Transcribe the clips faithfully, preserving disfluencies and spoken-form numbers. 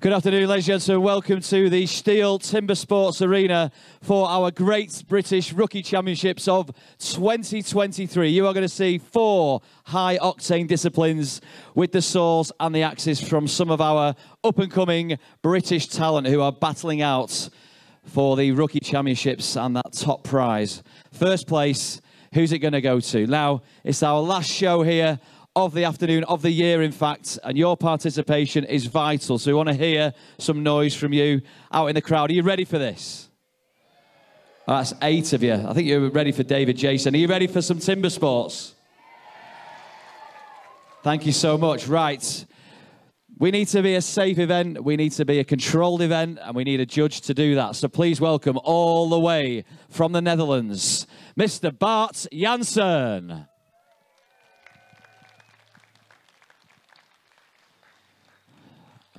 Good afternoon, ladies and gentlemen. Welcome to the STIHL TIMBERSPORTS Arena for our Great British Rookie Championships of twenty twenty-three. You are going to see four high-octane disciplines with the saws and the axes from some of our up-and-coming British talent who are battling out for the Rookie Championships and that top prize. First place, who's it going to go to? Now, it's our last show here of the afternoon, of the year, in fact, and your participation is vital. So we want to hear some noise from you out in the crowd. Are you ready for this? Oh, that's eight of you. I think you're ready for David Jason. Are you ready for some timber sports? Thank you so much. Right. We need to be a safe event. We need to be a controlled event, and we need a judge to do that. So please welcome all the way from the Netherlands, Mister Bart Janssen.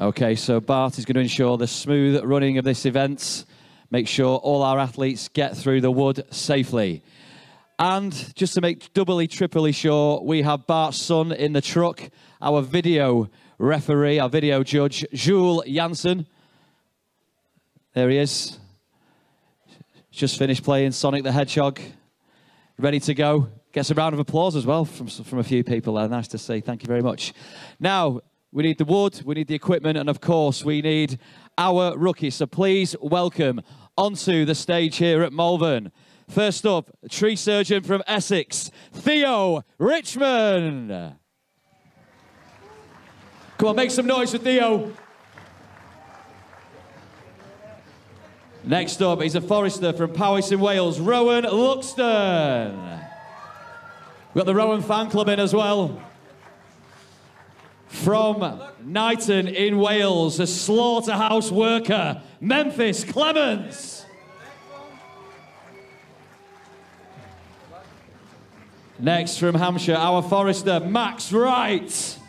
Okay, so Bart is going to ensure the smooth running of this event, make sure all our athletes get through the wood safely. And just to make doubly, triply sure, we have Bart's son in the truck, our video referee, our video judge, Jules Janssen. There he is. Just finished playing Sonic the Hedgehog. Ready to go. Gets a round of applause as well from, from a few people there. Nice to see. Thank you very much. Now, we need the wood, we need the equipment, and of course we need our rookies. So please welcome onto the stage here at Malvern. First up, tree surgeon from Essex, Theo Richmond. Come on, make some noise for Theo. Next up, he's a forester from Powys in Wales, Rowan Luxton. We've got the Rowan fan club in as well. From Knighton in Wales, a slaughterhouse worker, Memphis Clements. Next from Hampshire, our forester, Max Wright.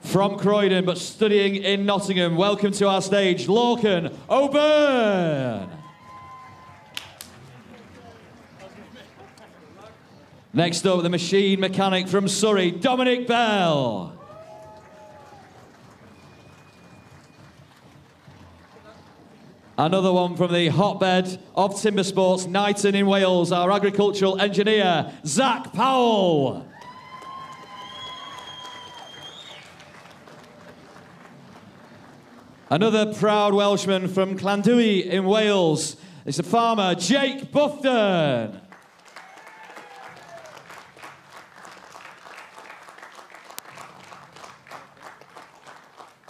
From Croydon, but studying in Nottingham, welcome to our stage, Lorcan O'Byrne. Next up, the machine mechanic from Surrey, Dominic Bell. Another one from the hotbed of timber sports, Knighton in Wales, our agricultural engineer, Zach Powell. Another proud Welshman from Llandudwy in Wales, it's the farmer, Jake Bufton.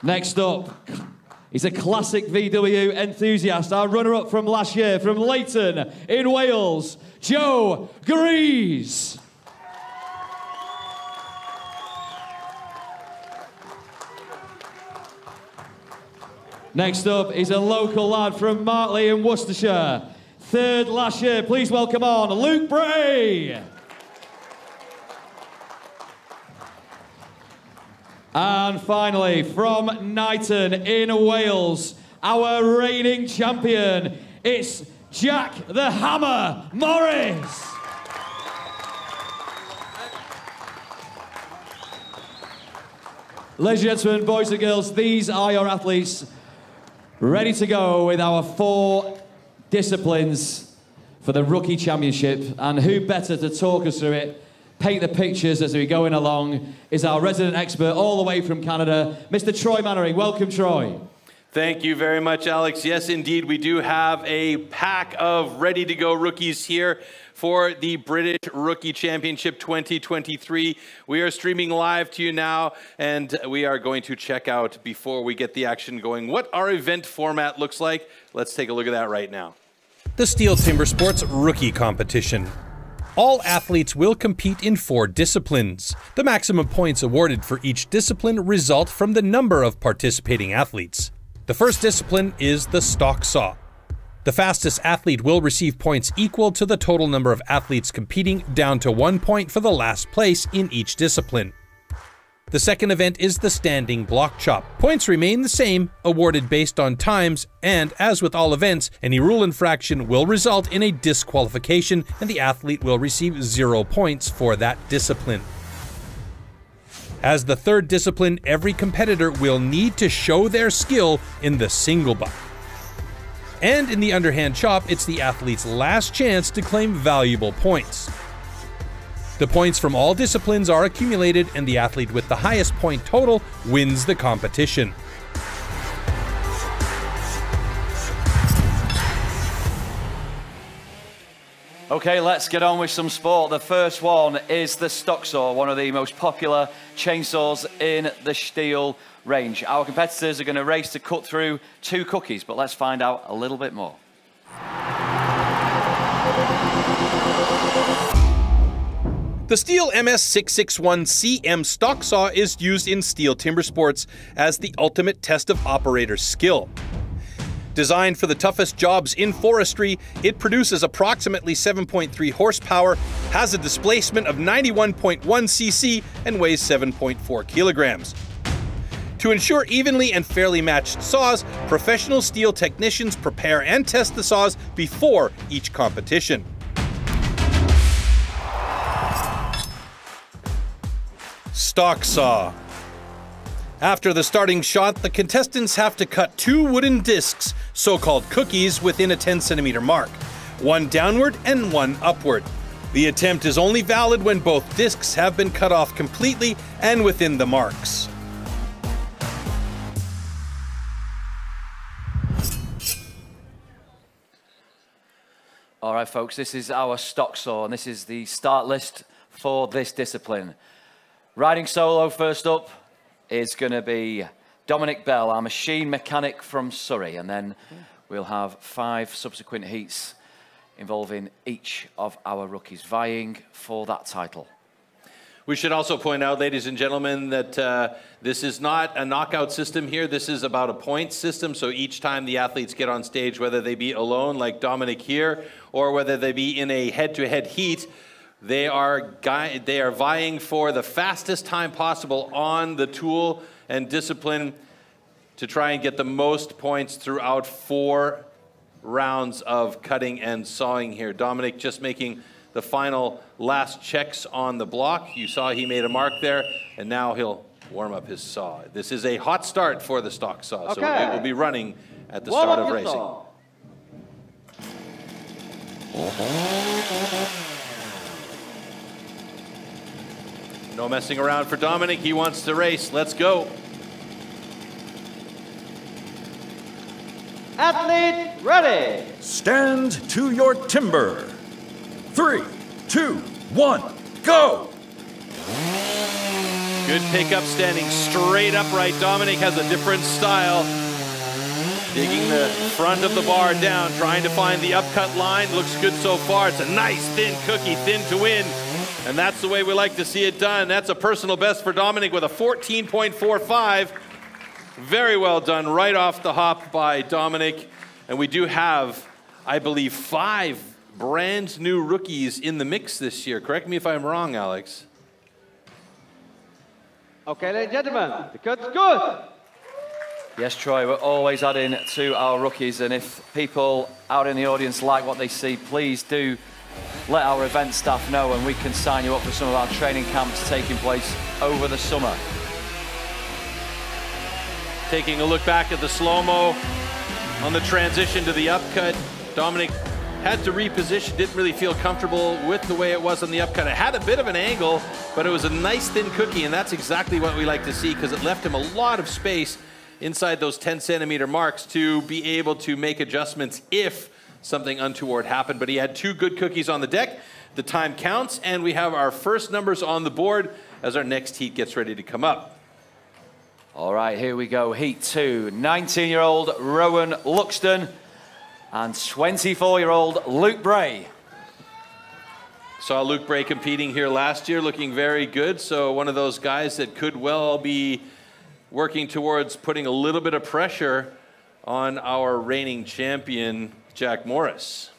Next up, he's a classic V W enthusiast, our runner-up from last year, from Leighton in Wales, Joe Grease. Next up, he's a local lad from Martley in Worcestershire, third last year. Please welcome on Luke Bray. And finally, from Knighton in Wales, our reigning champion, it's Jack the Hammer Morris. Ladies and gentlemen, boys and girls, these are your athletes ready to go with our four disciplines for the Rookie Championship. And who better to talk us through it, paint the pictures as we're going along, is our resident expert all the way from Canada, Mister Troy Mannering. Welcome, Troy. Thank you very much, Alex. Yes, indeed, we do have a pack of ready-to-go rookies here for the British Rookie Championship twenty twenty-three. We are streaming live to you now, and we are going to check out, before we get the action going, what our event format looks like. Let's take a look at that right now. The STIHL TIMBERSPORTS Rookie Competition. All athletes will compete in four disciplines. The maximum points awarded for each discipline result from the number of participating athletes. The first discipline is the stock saw. The fastest athlete will receive points equal to the total number of athletes competing, down to one point for the last place in each discipline. The second event is the standing block chop. Points remain the same, awarded based on times, and as with all events, any rule infraction will result in a disqualification, and the athlete will receive zero points for that discipline. As the third discipline, every competitor will need to show their skill in the single buck. And in the underhand chop, it's the athlete's last chance to claim valuable points. The points from all disciplines are accumulated, and the athlete with the highest point total wins the competition. Okay, let's get on with some sport. The first one is the stock saw, one of the most popular chainsaws in the STIHL range. Our competitors are going to race to cut through two cookies, but let's find out a little bit more. The STIHL M S six six one C M stock saw is used in STIHL TIMBERSPORTS as the ultimate test of operator skill. Designed for the toughest jobs in forestry, it produces approximately seven point three horsepower, has a displacement of ninety-one point one c c, and weighs seven point four kilograms. To ensure evenly and fairly matched saws, professional STIHL technicians prepare and test the saws before each competition. Stock saw. After the starting shot, the contestants have to cut two wooden discs, so-called cookies, within a ten centimeter mark, one downward and one upward. The attempt is only valid when both discs have been cut off completely and within the marks. All right, folks, this is our stock saw, and this is the start list for this discipline. Riding solo first up is going to be Dominic Bell, our machine mechanic from Surrey, and then we'll have five subsequent heats involving each of our rookies vying for that title. We should also point out, ladies and gentlemen, that uh, this is not a knockout system here. This is about a point system, so each time the athletes get on stage, whether they be alone like Dominic here or whether they be in a head-to-head heat, They are, they are vying for the fastest time possible on the tool and discipline to try and get the most points throughout four rounds of cutting and sawing here. Dominic just making the final last checks on the block. You saw he made a mark there, and now he'll warm up his saw. This is a hot start for the stock saw, okay. So it will be running at the warm start of racing. Saw. No messing around for Dominic. He wants to race. Let's go. Athlete ready. Stand to your timber. Three, two, one, go. Good pickup, standing straight upright. Dominic has a different style. Digging the front of the bar down, trying to find the upcut line. Looks good so far. It's a nice thin cookie, thin to win. And that's the way we like to see it done. That's a personal best for Dominic with a fourteen point four five. Very well done right off the hop by Dominic. And we do have, I believe, five brand new rookies in the mix this year. Correct me if I'm wrong, Alex. Okay, ladies and gentlemen, the cut's good. Yes, Troy, we're always adding to our rookies. And if people out in the audience like what they see, please do let our event staff know, and we can sign you up for some of our training camps taking place over the summer. Taking a look back at the slow-mo on the transition to the upcut, Dominic had to reposition, didn't really feel comfortable with the way it was on the upcut. It had a bit of an angle, but it was a nice thin cookie, and that's exactly what we like to see because it left him a lot of space inside those ten centimeter marks to be able to make adjustments if something untoward happened, but he had two good cookies on the deck. The time counts, and we have our first numbers on the board as our next heat gets ready to come up. All right, here we go. Heat two, nineteen-year-old Rowan Luxton and twenty-four-year-old Luke Bray. Saw Luke Bray competing here last year, looking very good, so one of those guys that could well be working towards putting a little bit of pressure on our reigning champion, Jack Morris.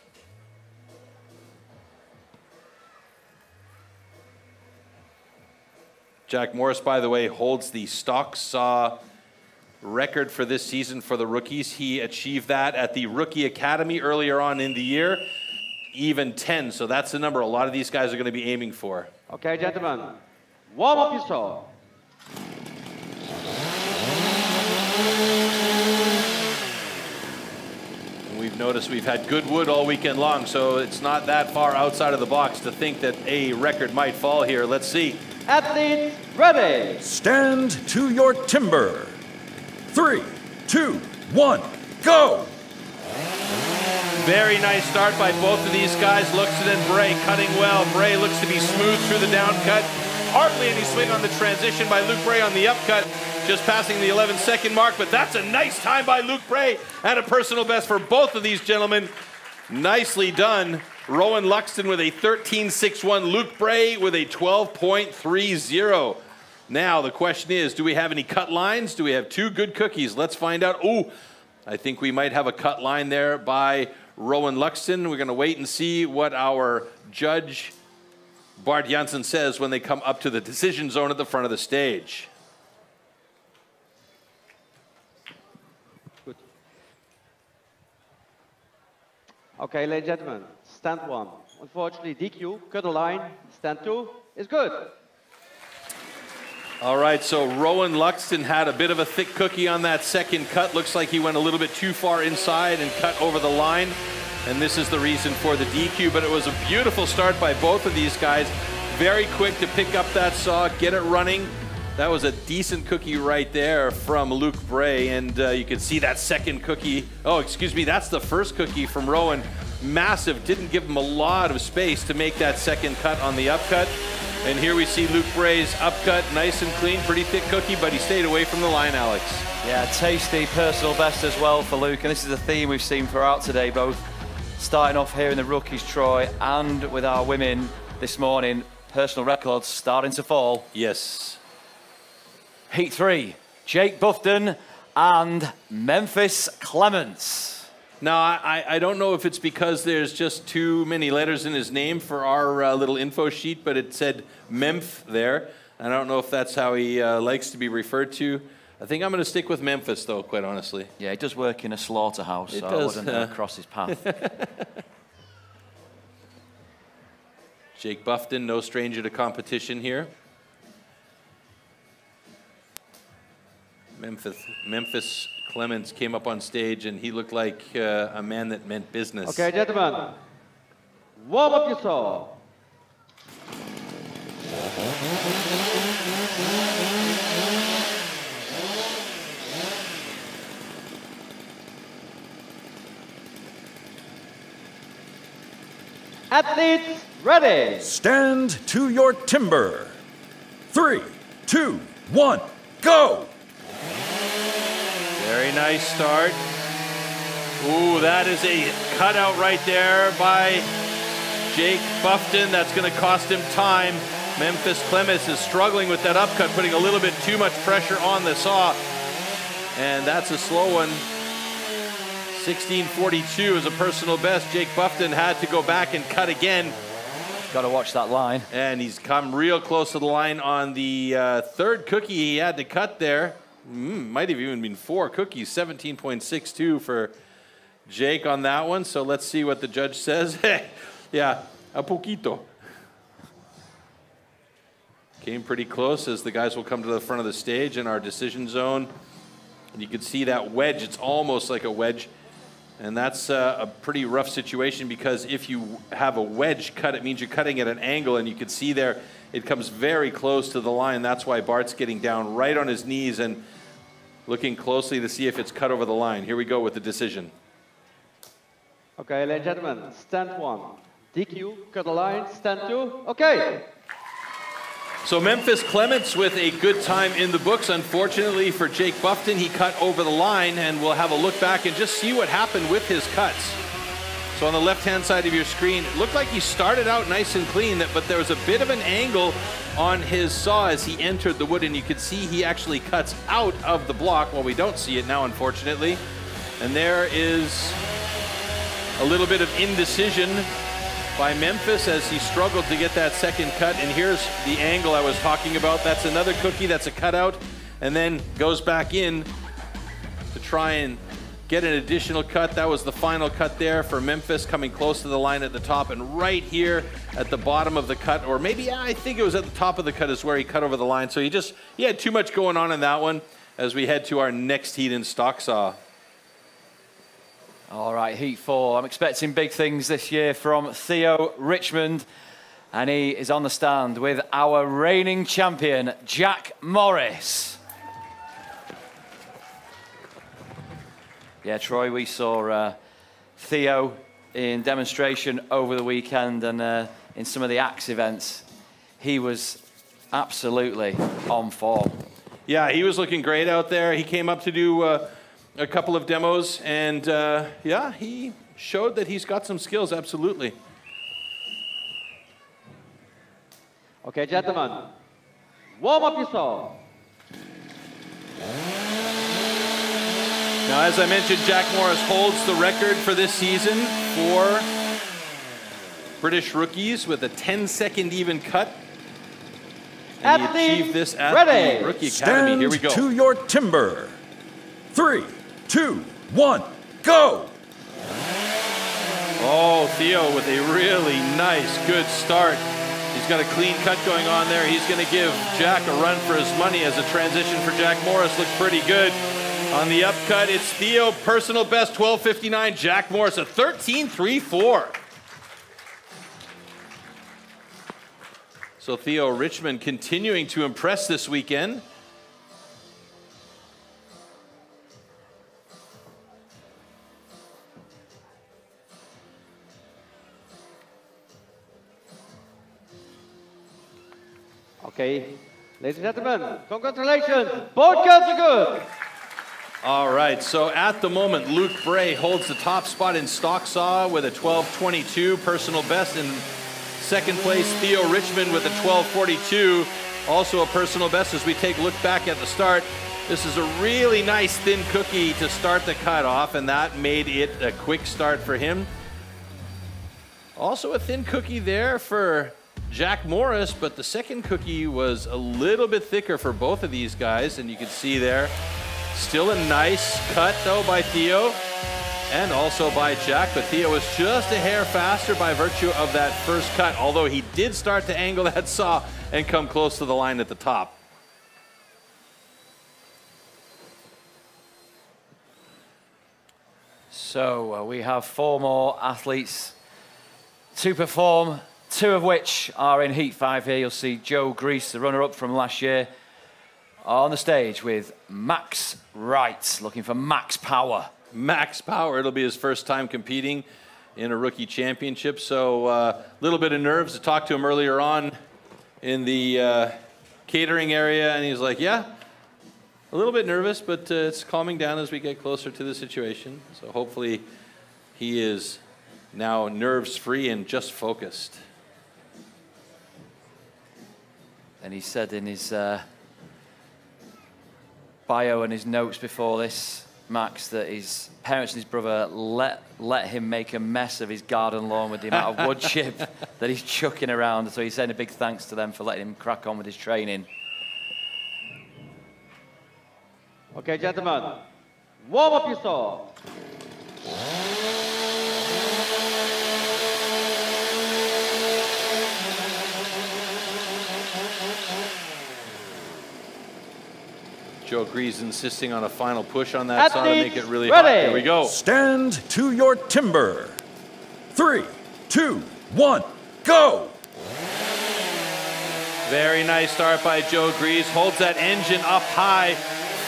Jack Morris, by the way, holds the stock saw record for this season for the rookies. He achieved that at the Rookie Academy earlier on in the year, even ten. So that's the number a lot of these guys are going to be aiming for. Okay, gentlemen, warm up your saw. You've noticed we've had good wood all weekend long, so it's not that far outside of the box to think that a record might fall here. Let's see. Athletes, ready. Stand to your timber. Three, two, one, go. Very nice start by both of these guys. Luxton and Bray cutting well. Bray looks to be smooth through the down cut. Hardly any swing on the transition by Luke Bray on the up cut. Just passing the eleven second mark, but that's a nice time by Luke Bray and a personal best for both of these gentlemen. Nicely done. Rowan Luxton with a thirteen sixty-one, Luke Bray with a twelve thirty. Now the question is, do we have any cut lines? Do we have two good cookies? Let's find out. Ooh, I think we might have a cut line there by Rowan Luxton. We're gonna wait and see what our judge Bart Janssen says when they come up to the decision zone at the front of the stage. Okay, ladies and gentlemen, stand one. Unfortunately, D Q, cut a line. Stand two is good. All right, so Rowan Luxton had a bit of a thick cookie on that second cut. Looks like he went a little bit too far inside and cut over the line. And this is the reason for the D Q, but it was a beautiful start by both of these guys. Very quick to pick up that saw, get it running. That was a decent cookie right there from Luke Bray, and uh, you can see that second cookie. Oh, excuse me, that's the first cookie from Rowan. Massive, didn't give him a lot of space to make that second cut on the upcut. And here we see Luke Bray's upcut, nice and clean, pretty thick cookie, but he stayed away from the line, Alex. Yeah, tasty personal best as well for Luke, and this is a theme we've seen throughout today, both starting off here in the rookies, Troy, and with our women this morning, personal records starting to fall. Yes. Heat three, Jake Bufton and Memphis Clements. Now, I, I don't know if it's because there's just too many letters in his name for our uh, little info sheet, but it said Memph there. I don't know if that's how he uh, likes to be referred to. I think I'm going to stick with Memphis, though, quite honestly. Yeah, he does work in a slaughterhouse, it so does, I wouldn't uh... cross his path. Jake Bufton, no stranger to competition here. Memphis, Memphis Clements came up on stage and he looked like uh, a man that meant business. Okay, gentlemen, warm up your saw. Athletes, ready. Stand to your timber. Three, two, one, go. Very nice start. Ooh, that is a cutout right there by Jake Bufton. That's going to cost him time. Memphis Clements is struggling with that upcut, putting a little bit too much pressure on the saw. And that's a slow one. sixteen forty-two is a personal best. Jake Bufton had to go back and cut again. Got to watch that line. And he's come real close to the line on the uh, third cookie he had to cut there. Mm, might have even been four cookies. seventeen sixty-two for Jake on that one. So let's see what the judge says. Yeah, a poquito. Came pretty close as the guys will come to the front of the stage in our decision zone. And you can see that wedge. It's almost like a wedge. And that's uh, a pretty rough situation because if you have a wedge cut, it means you're cutting at an angle. And you can see there it comes very close to the line. That's why Bart's getting down right on his knees and looking closely to see if it's cut over the line. Here we go with the decision. Okay, ladies and gentlemen, stand one. D Q, cut the line, stand two, okay. So Memphis Clements with a good time in the books. Unfortunately for Jake Bufton, he cut over the line, and we'll have a look back and just see what happened with his cuts. So on the left-hand side of your screen, it looked like he started out nice and clean, but there was a bit of an angle on his saw as he entered the wood, and you could see he actually cuts out of the block. Well, we don't see it now, unfortunately. And there is a little bit of indecision by Memphis as he struggled to get that second cut. And here's the angle I was talking about. That's another cookie, that's a cutout, and then goes back in to try and get an additional cut. That was the final cut there for Memphis, coming close to the line at the top, and right here at the bottom of the cut, or maybe I think it was at the top of the cut is where he cut over the line. So he just, he had too much going on in that one as we head to our next heat in stock saw. All right, heat four. I'm expecting big things this year from Theo Richmond. And he is on the stand with our reigning champion, Jack Morris. Yeah, Troy, we saw uh, Theo in demonstration over the weekend and uh, in some of the axe events. He was absolutely on form. Yeah, he was looking great out there. He came up to do uh, a couple of demos, and uh, yeah, he showed that he's got some skills, absolutely. Okay, gentlemen, warm up yourself. Now, as I mentioned, Jack Morris holds the record for this season for British rookies with a ten second even cut. And he achieved this at ready. the Rookie Academy. Stand Here we go. to your timber. Three, two, one, go. Oh, Theo with a really nice, good start. He's got a clean cut going on there. He's going to give Jack a run for his money as a transition for Jack Morris. Looked pretty good. On the upcut, it's Theo, personal best, twelve fifty-nine. Jack Morris, a thirteen three four. So Theo Richmond continuing to impress this weekend. Okay, ladies and gentlemen, congratulations, both cuts are good. All right, so at the moment, Luke Bray holds the top spot in stock saw with a twelve twenty-two, personal best. In second place, Theo Richmond with a twelve forty-two, also a personal best. As we take a look back at the start, this is a really nice thin cookie to start the cutoff, and that made it a quick start for him. Also a thin cookie there for Jack Morris, but the second cookie was a little bit thicker for both of these guys, and you can see there, still a nice cut, though, by Theo and also by Jack, but Theo was just a hair faster by virtue of that first cut, although he did start to angle that saw and come close to the line at the top. So uh, we have four more athletes to perform, two of which are in heat five here. You'll see Joe Grease, the runner-up from last year, on the stage with Max Wright, looking for Max Power. Max Power, it'll be his first time competing in a rookie championship, so a uh, little bit of nerves. I talked to him earlier on in the uh, catering area, and he's like, yeah, a little bit nervous, but uh, it's calming down as we get closer to the situation. So hopefully he is now nerves-free and just focused. And he said in his Uh bio and his notes before this, Max, that his parents and his brother let let him make a mess of his garden lawn with the amount of wood chip that he's chucking around. So he's saying a big thanks to them for letting him crack on with his training. Okay, gentlemen, warm up your saw. Joe Grease insisting on a final push on that saw to make it really ready. hot. Here we go. Stand to your timber. Three, two, one, go. Very nice start by Joe Grease. Holds that engine up high.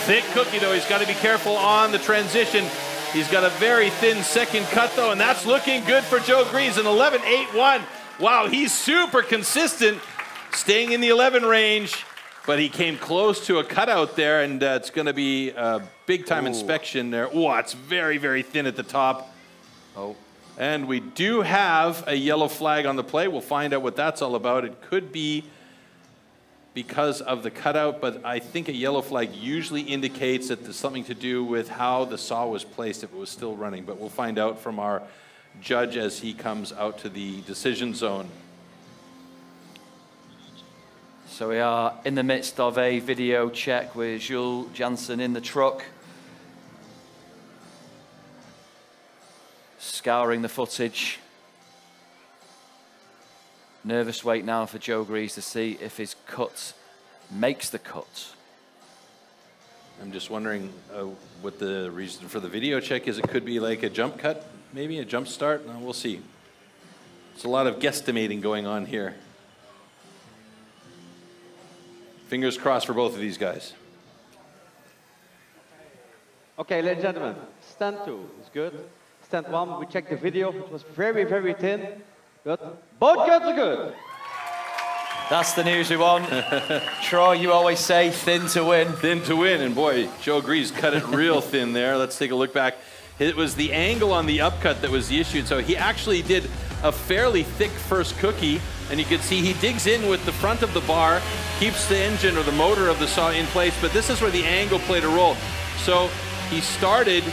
Thick cookie, though. He's got to be careful on the transition. He's got a very thin second cut, though, and that's looking good for Joe Grease. An eleven eight one. Wow, he's super consistent, staying in the eleven range. But he came close to a cutout there, and uh, it's going to be a big-time inspection there. Oh, it's very, very thin at the top. Oh. And we do have a yellow flag on the play. We'll find out what that's all about. It could be because of the cutout, but I think a yellow flag usually indicates that there's something to do with how the saw was placed if it was still running. But we'll find out from our judge as he comes out to the decision zone. So we are in the midst of a video check with Jules Janssen in the truck, scouring the footage. Nervous wait now for Joe Grease to see if his cut makes the cut. I'm just wondering uh, what the reason for the video check is. It could be like a jump cut, maybe a jump start. No, we'll see. It's a lot of guesstimating going on here. Fingers crossed for both of these guys. Okay, ladies and gentlemen, stand two is good. Stand one, we checked the video. It was very, very thin, but both cuts are good. That's the news we want. Troy, you always say thin to win. Thin to win, and boy, Joe Grease cut it real thin there. Let's take a look back. It was the angle on the upcut that was the issue, so he actually did a fairly thick first cookie, and you can see he digs in with the front of the bar, keeps the engine or the motor of the saw in place, but this is where the angle played a role. So he started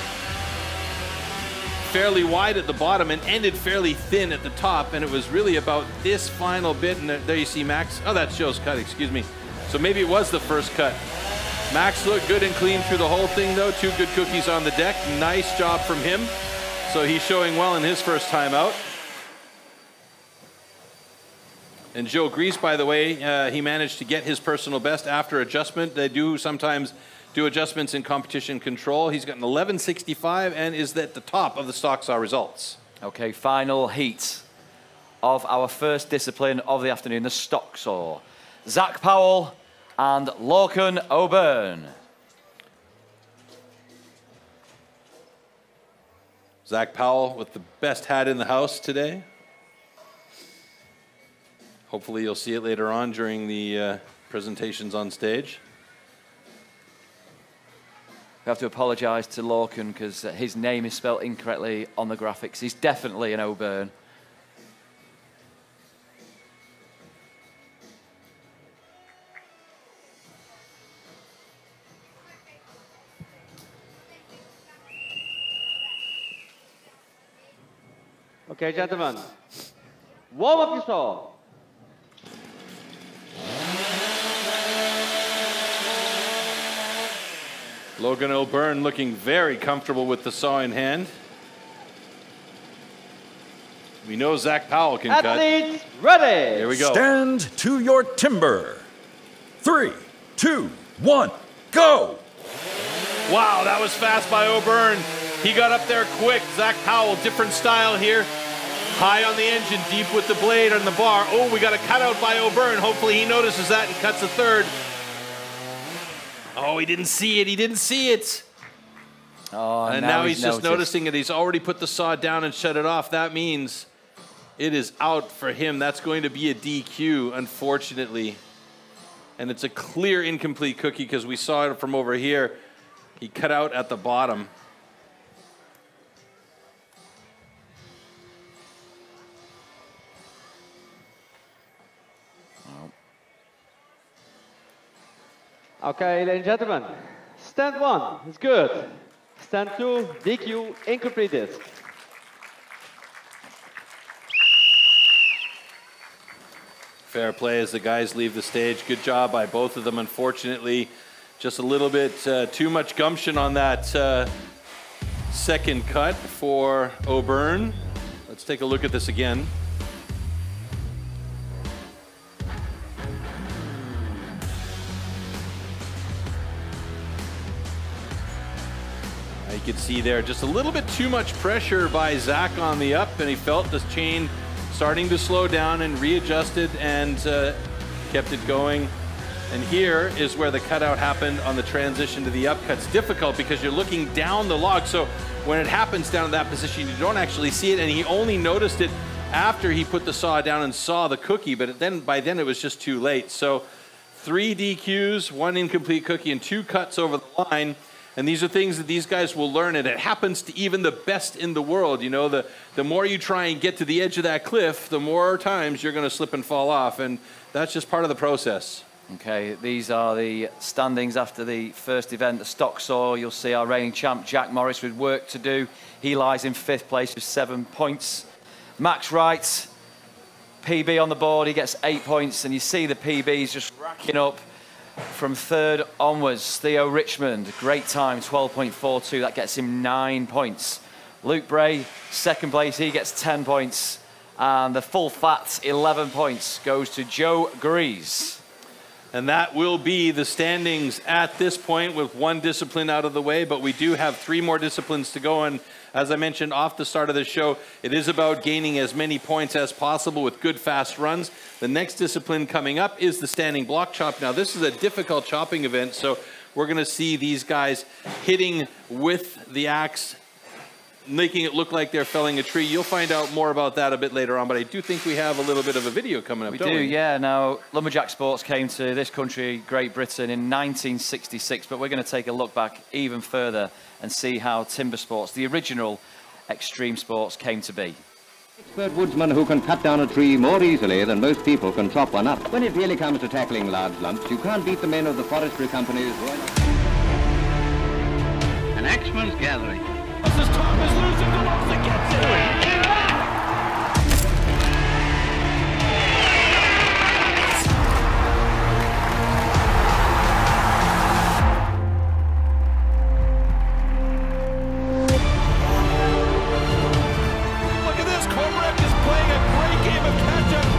fairly wide at the bottom and ended fairly thin at the top, and it was really about this final bit, and there you see Max. Oh, that's Joe's cut, excuse me. So maybe it was the first cut. Max looked good and clean through the whole thing though. Two good cookies on the deck. Nice job from him. So he's showing well in his first time out. And Joe Grease, by the way, uh, he managed to get his personal best after adjustment. They do sometimes do adjustments in competition control. He's got an eleven sixty-five and is at the top of the stock saw results. Okay, final heat of our first discipline of the afternoon, the stock saw. Zach Powell and Lorcan O'Byrne. Zach Powell with the best hat in the house today. Hopefully you'll see it later on during the uh, presentations on stage. We have to apologise to Lorcan because his name is spelled incorrectly on the graphics. He's definitely an O'Byrne. Okay, gentlemen, warm up your saw. Lorcan O'Byrne looking very comfortable with the saw in hand. We know Zach Powell can cut. Athletes ready. Here we go. Stand to your timber. Three, two, one, go. Wow, that was fast by O'Byrne. He got up there quick. Zach Powell, different style here. High on the engine, deep with the blade on the bar. Oh, we got a cutout by O'Byrne. Hopefully he notices that and cuts a third. Oh, he didn't see it. He didn't see it. Oh, and now, now he's, he's just noticing it. He's already put the saw down and shut it off. That means it is out for him. That's going to be a D Q, unfortunately. And it's a clear incomplete cookie because we saw it from over here. He cut out at the bottom. Okay, ladies and gentlemen, stand one is good. Stand two, D Q, incomplete disc. Fair play as the guys leave the stage. Good job by both of them, unfortunately. Just a little bit uh, too much gumption on that uh, second cut for O'Byrne. Let's take a look at this again. You could see there just a little bit too much pressure by Zach on the up, and he felt this chain starting to slow down and readjusted and uh, kept it going. And here is where the cutout happened on the transition to the upcut's difficult because you're looking down the log, so when it happens down in that position you don't actually see it, and he only noticed it after he put the saw down and saw the cookie, but then by then it was just too late. So three D Qs, one incomplete cookie, and two cuts over the line. And these are things that these guys will learn, and it happens to even the best in the world. You know, the, the more you try and get to the edge of that cliff, the more times you're going to slip and fall off, and that's just part of the process. Okay, these are the standings after the first event, the stock saw. You'll see our reigning champ, Jack Morris, with work to do. He lies in fifth place with seven points. Max Wright, P B on the board, he gets eight points, and you see the P Bs just racking up. From third onwards, Theo Richmond, great time, twelve point four two, that gets him nine points. Luke Bray, second place, he gets ten points. And the full fat, eleven points, goes to Joe Grease. And that will be the standings at this point with one discipline out of the way, but we do have three more disciplines to go. And as I mentioned off the start of the show, it is about gaining as many points as possible with good fast runs. The next discipline coming up is the standing block chop. Now this is a difficult chopping event, so we're gonna see these guys hitting with the axe, making it look like they're felling a tree. You'll find out more about that a bit later on, but I do think we have a little bit of a video coming up, we don't do, we? Yeah. Now, lumberjack sports came to this country, Great Britain, in nineteen sixty-six, but we're going to take a look back even further and see how timber sports, the original extreme sports, came to be. Expert woodsman who can cut down a tree more easily than most people can chop one up. When it really comes to tackling large lumps, you can't beat the men of the forestry companies. An axeman's gathering. As Thomas loses the loss and gets it. Get back! Look at this, Cormorant is playing a great game of catch-up.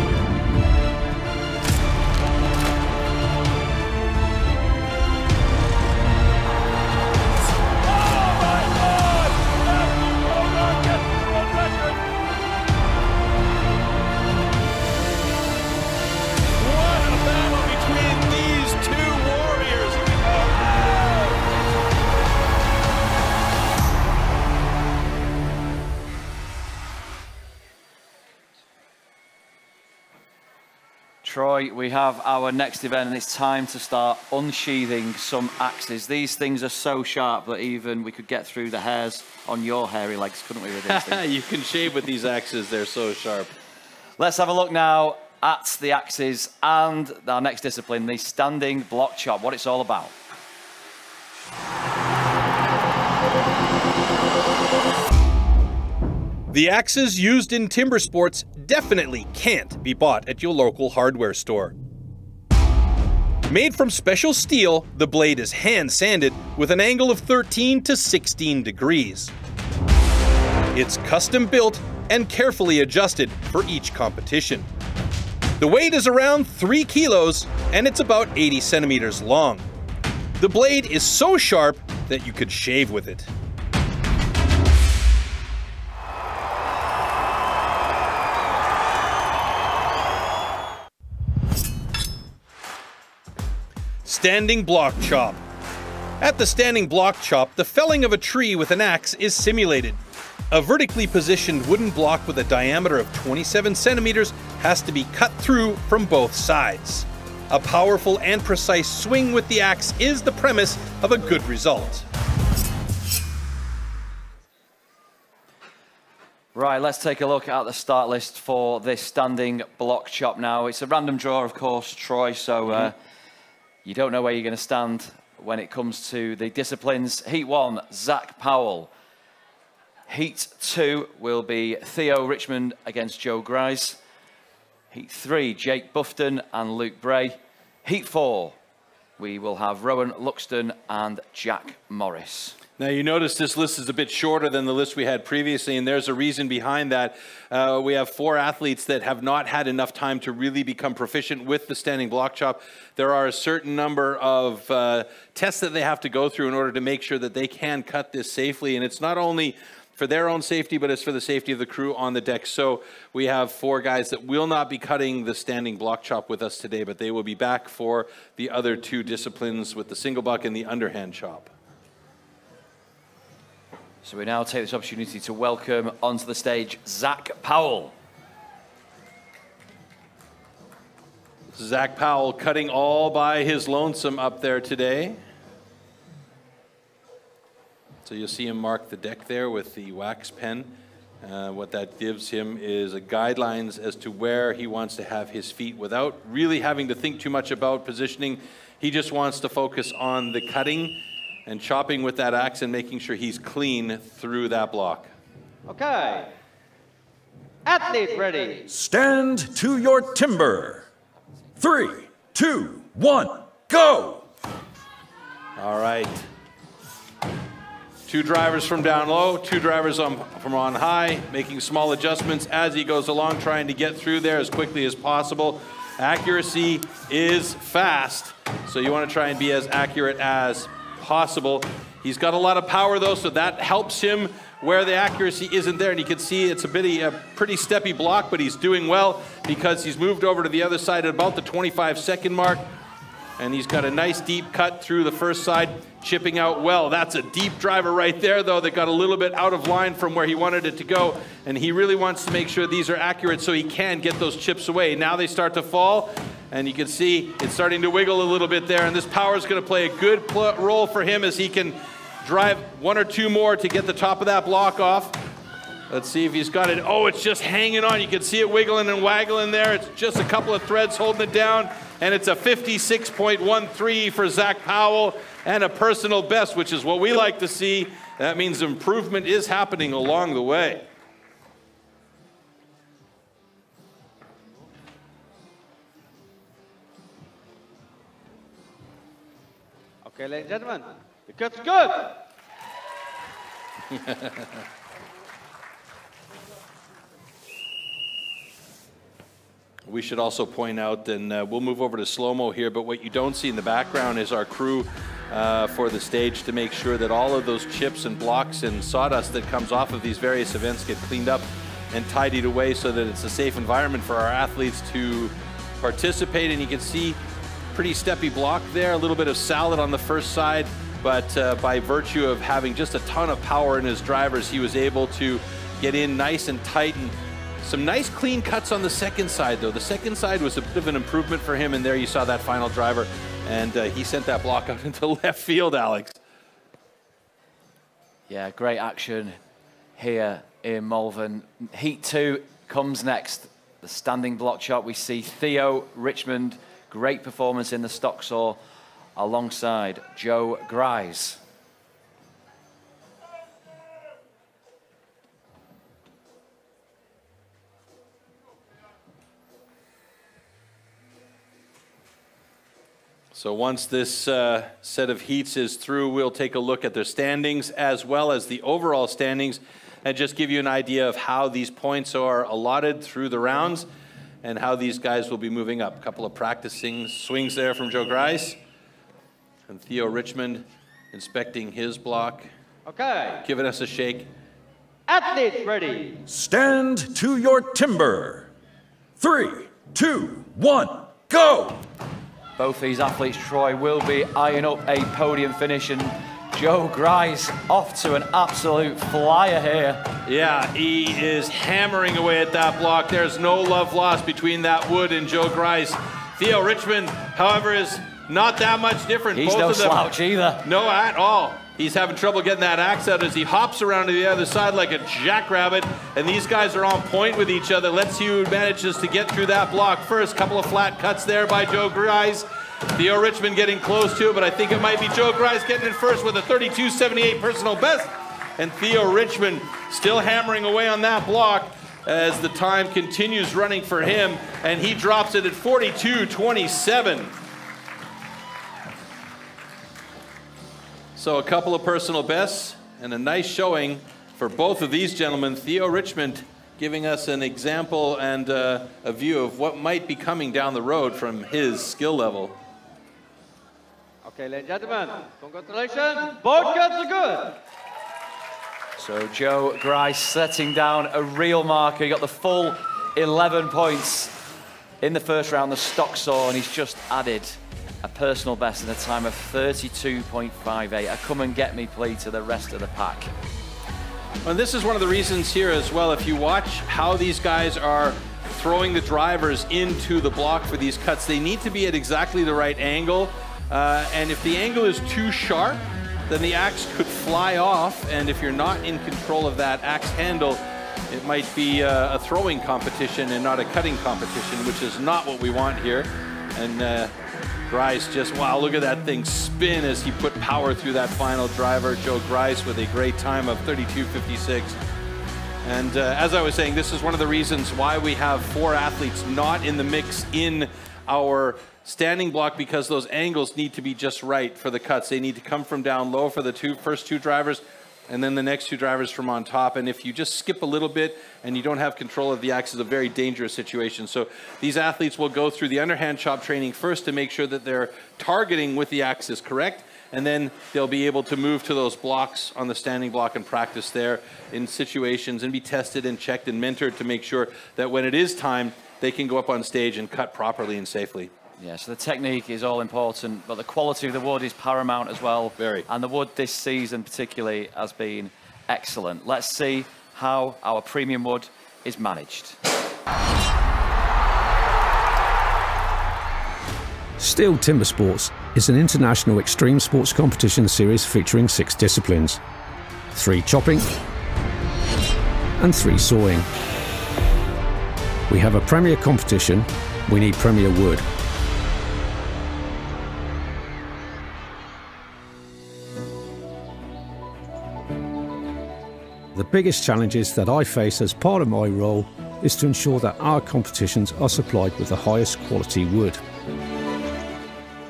Troy, we have our next event, and it's time to start unsheathing some axes. These things are so sharp that even we could get through the hairs on your hairy legs, couldn't we, with these things? You can shave with these axes, they're so sharp. Let's have a look now at the axes and our next discipline, the standing block chop, what it's all about. The axes used in timber sports definitely can't be bought at your local hardware store. Made from special steel, the blade is hand sanded with an angle of thirteen to sixteen degrees. It's custom built and carefully adjusted for each competition. The weight is around three kilos and it's about eighty centimeters long. The blade is so sharp that you could shave with it. Standing block chop. At the standing block chop, the felling of a tree with an axe is simulated. A vertically positioned wooden block with a diameter of twenty-seven centimeters has to be cut through from both sides. A powerful and precise swing with the axe is the premise of a good result. Right, let's take a look at the start list for this standing block chop now. It's a random draw, of course, Troy, so uh, mm-hmm. you don't know where you're going to stand when it comes to the disciplines. Heat one, Zach Powell. Heat two will be Theo Richmond against Joe Grease. Heat three, Jake Bufton and Luke Bray. Heat four, we will have Rowan Luxton and Jack Morris. Now, you notice this list is a bit shorter than the list we had previously, and there's a reason behind that. Uh, we have four athletes that have not had enough time to really become proficient with the standing block chop. There are a certain number of uh, tests that they have to go through in order to make sure that they can cut this safely, and it's not only for their own safety, but it's for the safety of the crew on the deck. So we have four guys that will not be cutting the standing block chop with us today, but they will be back for the other two disciplines with the single buck and the underhand chop. So we now take this opportunity to welcome onto the stage Zach Powell. Zach Powell cutting all by his lonesome up there today. So you'll see him mark the deck there with the wax pen. Uh, what that gives him is a guidelines as to where he wants to have his feet without really having to think too much about positioning. He just wants to focus on the cutting and chopping with that axe and making sure he's clean through that block. Okay. Athlete ready. Stand to your timber. Three, two, one, go. All right. Two drivers from down low, two drivers on, from on high, making small adjustments as he goes along, trying to get through there as quickly as possible. Accuracy is fast, so you want to try and be as accurate as possible. He's got a lot of power though, so that helps him where the accuracy isn't there. And you can see it's a, bitty, a pretty steppy block, but he's doing well because he's moved over to the other side at about the twenty-five second mark. And he's got a nice deep cut through the first side, chipping out well. That's a deep driver right there, though, that got a little bit out of line from where he wanted it to go. And he really wants to make sure these are accurate so he can get those chips away. Now they start to fall, and you can see it's starting to wiggle a little bit there. And this power is going to play a good pl- role for him as he can drive one or two more to get the top of that block off. Let's see if he's got it. Oh, it's just hanging on. You can see it wiggling and waggling there. It's just a couple of threads holding it down. And it's a fifty-six point one three for Zach Powell and a personal best, which is what we like to see. That means improvement is happening along the way. Okay, ladies and gentlemen, the cut's good. We should also point out, and uh, we'll move over to slow-mo here, but what you don't see in the background is our crew uh, for the stage to make sure that all of those chips and blocks and sawdust that comes off of these various events get cleaned up and tidied away so that it's a safe environment for our athletes to participate. And you can see pretty steppy block there, a little bit of salad on the first side, but uh, by virtue of having just a ton of power in his drivers, he was able to get in nice and tight. And some nice clean cuts on the second side, though. The second side was a bit of an improvement for him, and there you saw that final driver, and uh, he sent that block out into left field, Alex. Yeah, great action here in Malvern. Heat two comes next. The standing block shot, we see Theo Richmond. Great performance in the stock saw alongside Joe Grease. So once this uh, set of heats is through, we'll take a look at their standings as well as the overall standings and just give you an idea of how these points are allotted through the rounds and how these guys will be moving up. A couple of practicing swings there from Joe Grease and Theo Richmond inspecting his block. Okay. Giving us a shake. Athletes ready. Stand to your timber. Three, two, one, go. Both these athletes, Troy, will be eyeing up a podium finish, and Joe Grease off to an absolute flyer here. Yeah, he is hammering away at that block. There's no love lost between that wood and Joe Grease. Theo Richmond, however, is not that much different. He's Both no of them, slouch either. No, at all. He's having trouble getting that axe out as he hops around to the other side like a jackrabbit, and these guys are on point with each other. Let's see who manages to get through that block first. Couple of flat cuts there by Joe Grease. Theo Richmond getting close too, but I think it might be Joe Grease getting it first with a thirty-two seventy-eight personal best, and Theo Richmond still hammering away on that block as the time continues running for him, and he drops it at forty-two twenty-seven. So a couple of personal bests and a nice showing for both of these gentlemen. Theo Richmond giving us an example and uh, a view of what might be coming down the road from his skill level. Okay, ladies and gentlemen, congratulations, both cuts are good. So Joe Grease setting down a real marker. He got the full eleven points in the first round, the stock saw, and he's just added a personal best in a time of thirty-two point five eight. A come and get me plea to the rest of the pack. And this is one of the reasons here as well, if you watch how these guys are throwing the drivers into the block for these cuts, they need to be at exactly the right angle. Uh, and if the angle is too sharp, then the axe could fly off. And if you're not in control of that axe handle, it might be uh, a throwing competition and not a cutting competition, which is not what we want here. And uh, Grease just, wow, look at that thing spin as he put power through that final driver. Joe Grease with a great time of thirty-two fifty-six. And uh, as I was saying, this is one of the reasons why we have four athletes not in the mix in our standing block, because those angles need to be just right for the cuts. They need to come from down low for the two, first two drivers, and then the next two drivers from on top. And if you just skip a little bit and you don't have control of the axis, it's a very dangerous situation. So these athletes will go through the underhand chop training first to make sure that they're targeting with the axis correct, and then they'll be able to move to those blocks on the standing block and practice there in situations and be tested and checked and mentored to make sure that when it is time, they can go up on stage and cut properly and safely. Yeah, so the technique is all important, but the quality of the wood is paramount as well. Very. And the wood this season particularly has been excellent. Let's see how our premium wood is managed. STIHL TIMBERSPORTS is an international extreme sports competition series featuring six disciplines. Three chopping and three sawing. We have a premier competition, we need premier wood. The biggest challenges that I face as part of my role is to ensure that our competitions are supplied with the highest quality wood.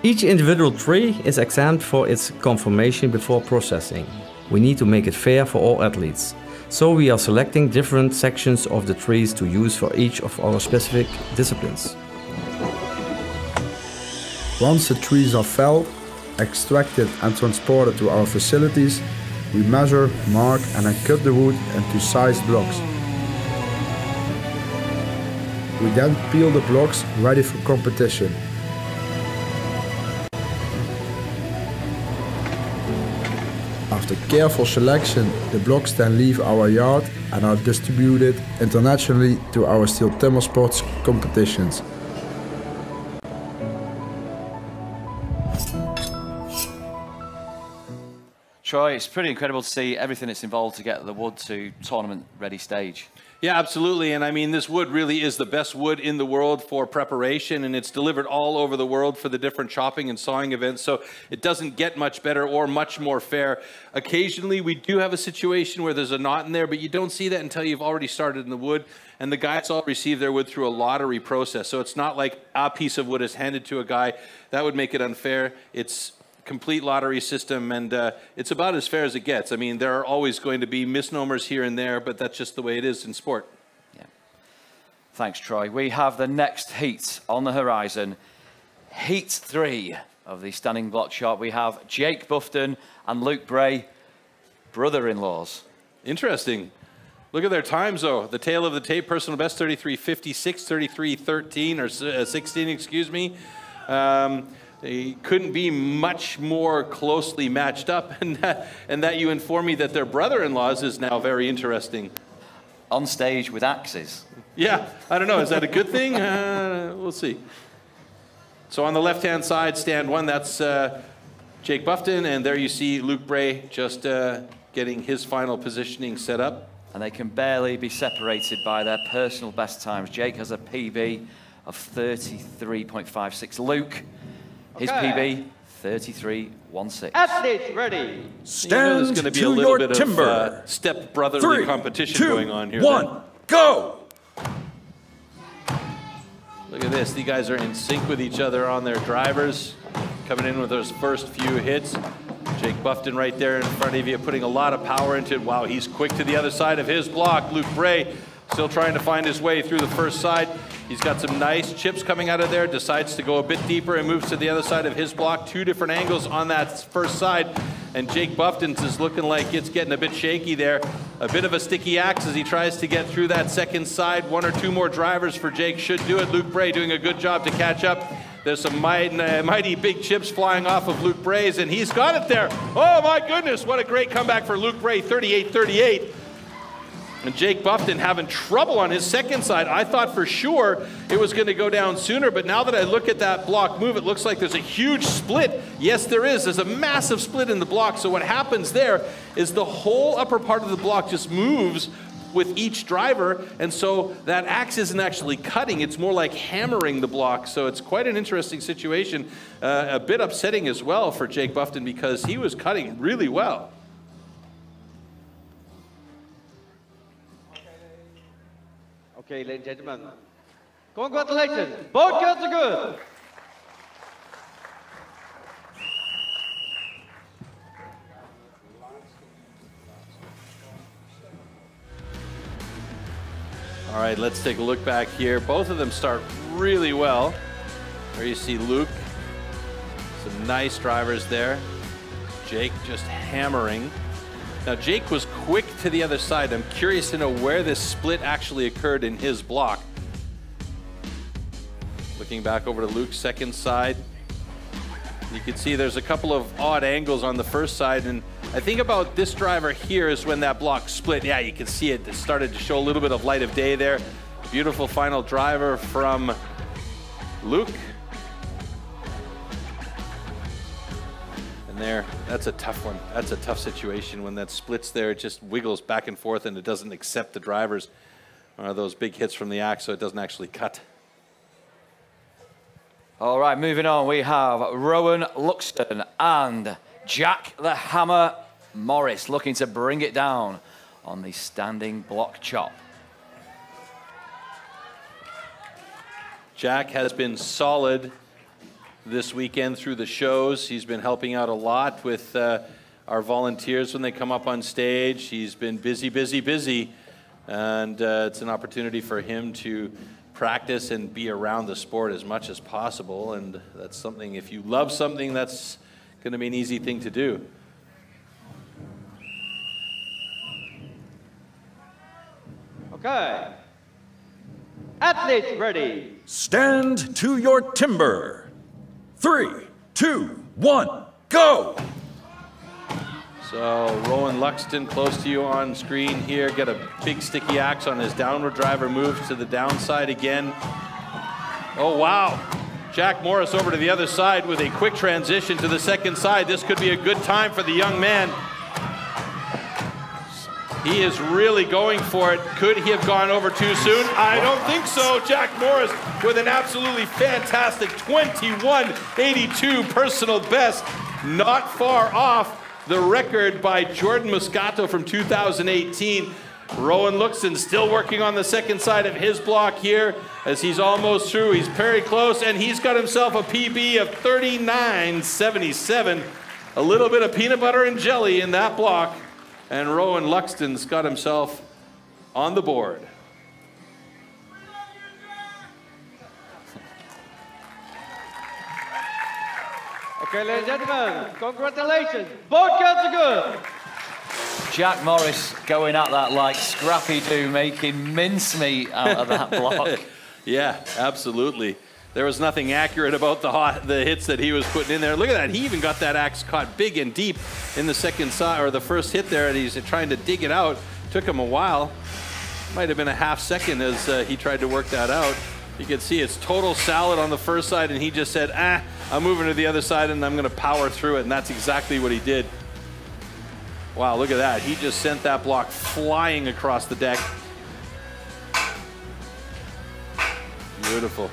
Each individual tree is examined for its conformation before processing. We need to make it fair for all athletes, so we are selecting different sections of the trees to use for each of our specific disciplines. Once the trees are felled, extracted and transported to our facilities, we measure, mark, and then cut the wood into sized blocks. We then peel the blocks ready for competition. After careful selection, the blocks then leave our yard and are distributed internationally to our STIHL TIMBERSPORTS competitions. Troy, it's pretty incredible to see everything that's involved to get the wood to tournament-ready stage. Yeah, absolutely. And I mean, this wood really is the best wood in the world for preparation, and it's delivered all over the world for the different chopping and sawing events, so it doesn't get much better or much more fair. Occasionally, we do have a situation where there's a knot in there, but you don't see that until you've already started in the wood, and the guys all receive their wood through a lottery process. So it's not like a piece of wood is handed to a guy. That would make it unfair. It's complete lottery system, and uh, it's about as fair as it gets. I mean, there are always going to be misnomers here and there, but that's just the way it is in sport. Yeah. Thanks, Troy. We have the next heat on the horizon. Heat three of the standing block shot. We have Jake Bufton and Luke Bray, brother-in-laws. Interesting. Look at their times, though. The tail of the tape, personal best thirty-three fifty-six, thirty-three thirteen, or uh, sixteen, excuse me. Um, They couldn't be much more closely matched up, and that, and that you inform me that their brother-in-laws is now very interesting. On stage with axes. Yeah, I don't know. Is that a good thing? Uh, we'll see. So on the left-hand side, stand one, that's uh, Jake Bufton, and there you see Luke Bray just uh, getting his final positioning set up. And they can barely be separated by their personal best times. Jake has a P B of thirty-three point five six. Luke, his okay. P B, thirty-three point one six. Athletes ready. Stand you know, to a your bit timber. Of, uh, step brotherly Three, competition two, going on here. One, then. Go! Look at this. These guys are in sync with each other on their drivers. Coming in with those first few hits. Jake Bufton right there in front of you, putting a lot of power into it. Wow, he's quick to the other side of his block. Luke Bray still trying to find his way through the first side. He's got some nice chips coming out of there, decides to go a bit deeper and moves to the other side of his block. Two different angles on that first side. And Jake Bufton's is looking like it's getting a bit shaky there. A bit of a sticky axe as he tries to get through that second side. One or two more drivers for Jake should do it. Luke Bray doing a good job to catch up. There's some mighty, uh, mighty big chips flying off of Luke Bray's, and he's got it there. Oh my goodness, what a great comeback for Luke Bray, thirty-eight thirty-eight. And Jake Bufton having trouble on his second side. I thought for sure it was going to go down sooner, but now that I look at that block move, it looks like there's a huge split. Yes, there is. There's a massive split in the block. So what happens there is the whole upper part of the block just moves with each driver, and so that axe isn't actually cutting. It's more like hammering the block. So it's quite an interesting situation. Uh, a bit upsetting as well for Jake Bufton because he was cutting really well. Okay, ladies and gentlemen, congratulations, both cuts are good. All right, let's take a look back here. Both of them start really well. There you see Luke. Some nice drivers there. Jake just hammering. Now Jake was quick to the other side. I'm curious to know where this split actually occurred in his block. Looking back over to Luke's second side. You can see there's a couple of odd angles on the first side, and I think about this driver here is when that block split. Yeah, you can see it. It started to show a little bit of light of day there. Beautiful final driver from Luke. And there, that's a tough one. That's a tough situation when that splits there. It just wiggles back and forth and it doesn't accept the drivers. One of those big hits from the axe, so it doesn't actually cut. All right, moving on, we have Rowan Luxton and Jack the Hammer Morris looking to bring it down on the standing block chop. Jack has been solid this weekend through the shows. He's been helping out a lot with uh, our volunteers when they come up on stage. He's been busy, busy, busy, and uh, it's an opportunity for him to practice and be around the sport as much as possible, and that's something, if you love something, that's going to be an easy thing to do. Okay. Athletes ready. Stand to your timber. Three, two, one, go! So Rowan Luxton close to you on screen here. Got a big sticky axe on his downward driver, moves to the downside again. Oh wow, Jack Morris over to the other side with a quick transition to the second side. This could be a good time for the young man. He is really going for it. Could he have gone over too soon? I don't think so. Jack Morris with an absolutely fantastic twenty-one eighty-two personal best. Not far off the record by Jordan Muscato from two thousand eighteen. Rowan Luxton still working on the second side of his block here as he's almost through. He's very close, and he's got himself a P B of thirty-nine seventy-seven. A little bit of peanut butter and jelly in that block, and Rowan Luxton's got himself on the board. Okay, ladies and gentlemen, congratulations. Both counts are good. Jack Morris going at that like Scrappy-Doo, making mincemeat out of that block. Yeah, absolutely. There was nothing accurate about the, hot, the hits that he was putting in there. Look at that. He even got that axe caught big and deep in the second side, or the first hit there, and he's trying to dig it out. Took him a while. Might have been a half second as uh, he tried to work that out. You can see it's total salad on the first side, and he just said, ah, I'm moving to the other side, and I'm going to power through it, and that's exactly what he did. Wow, look at that. He just sent that block flying across the deck. Beautiful.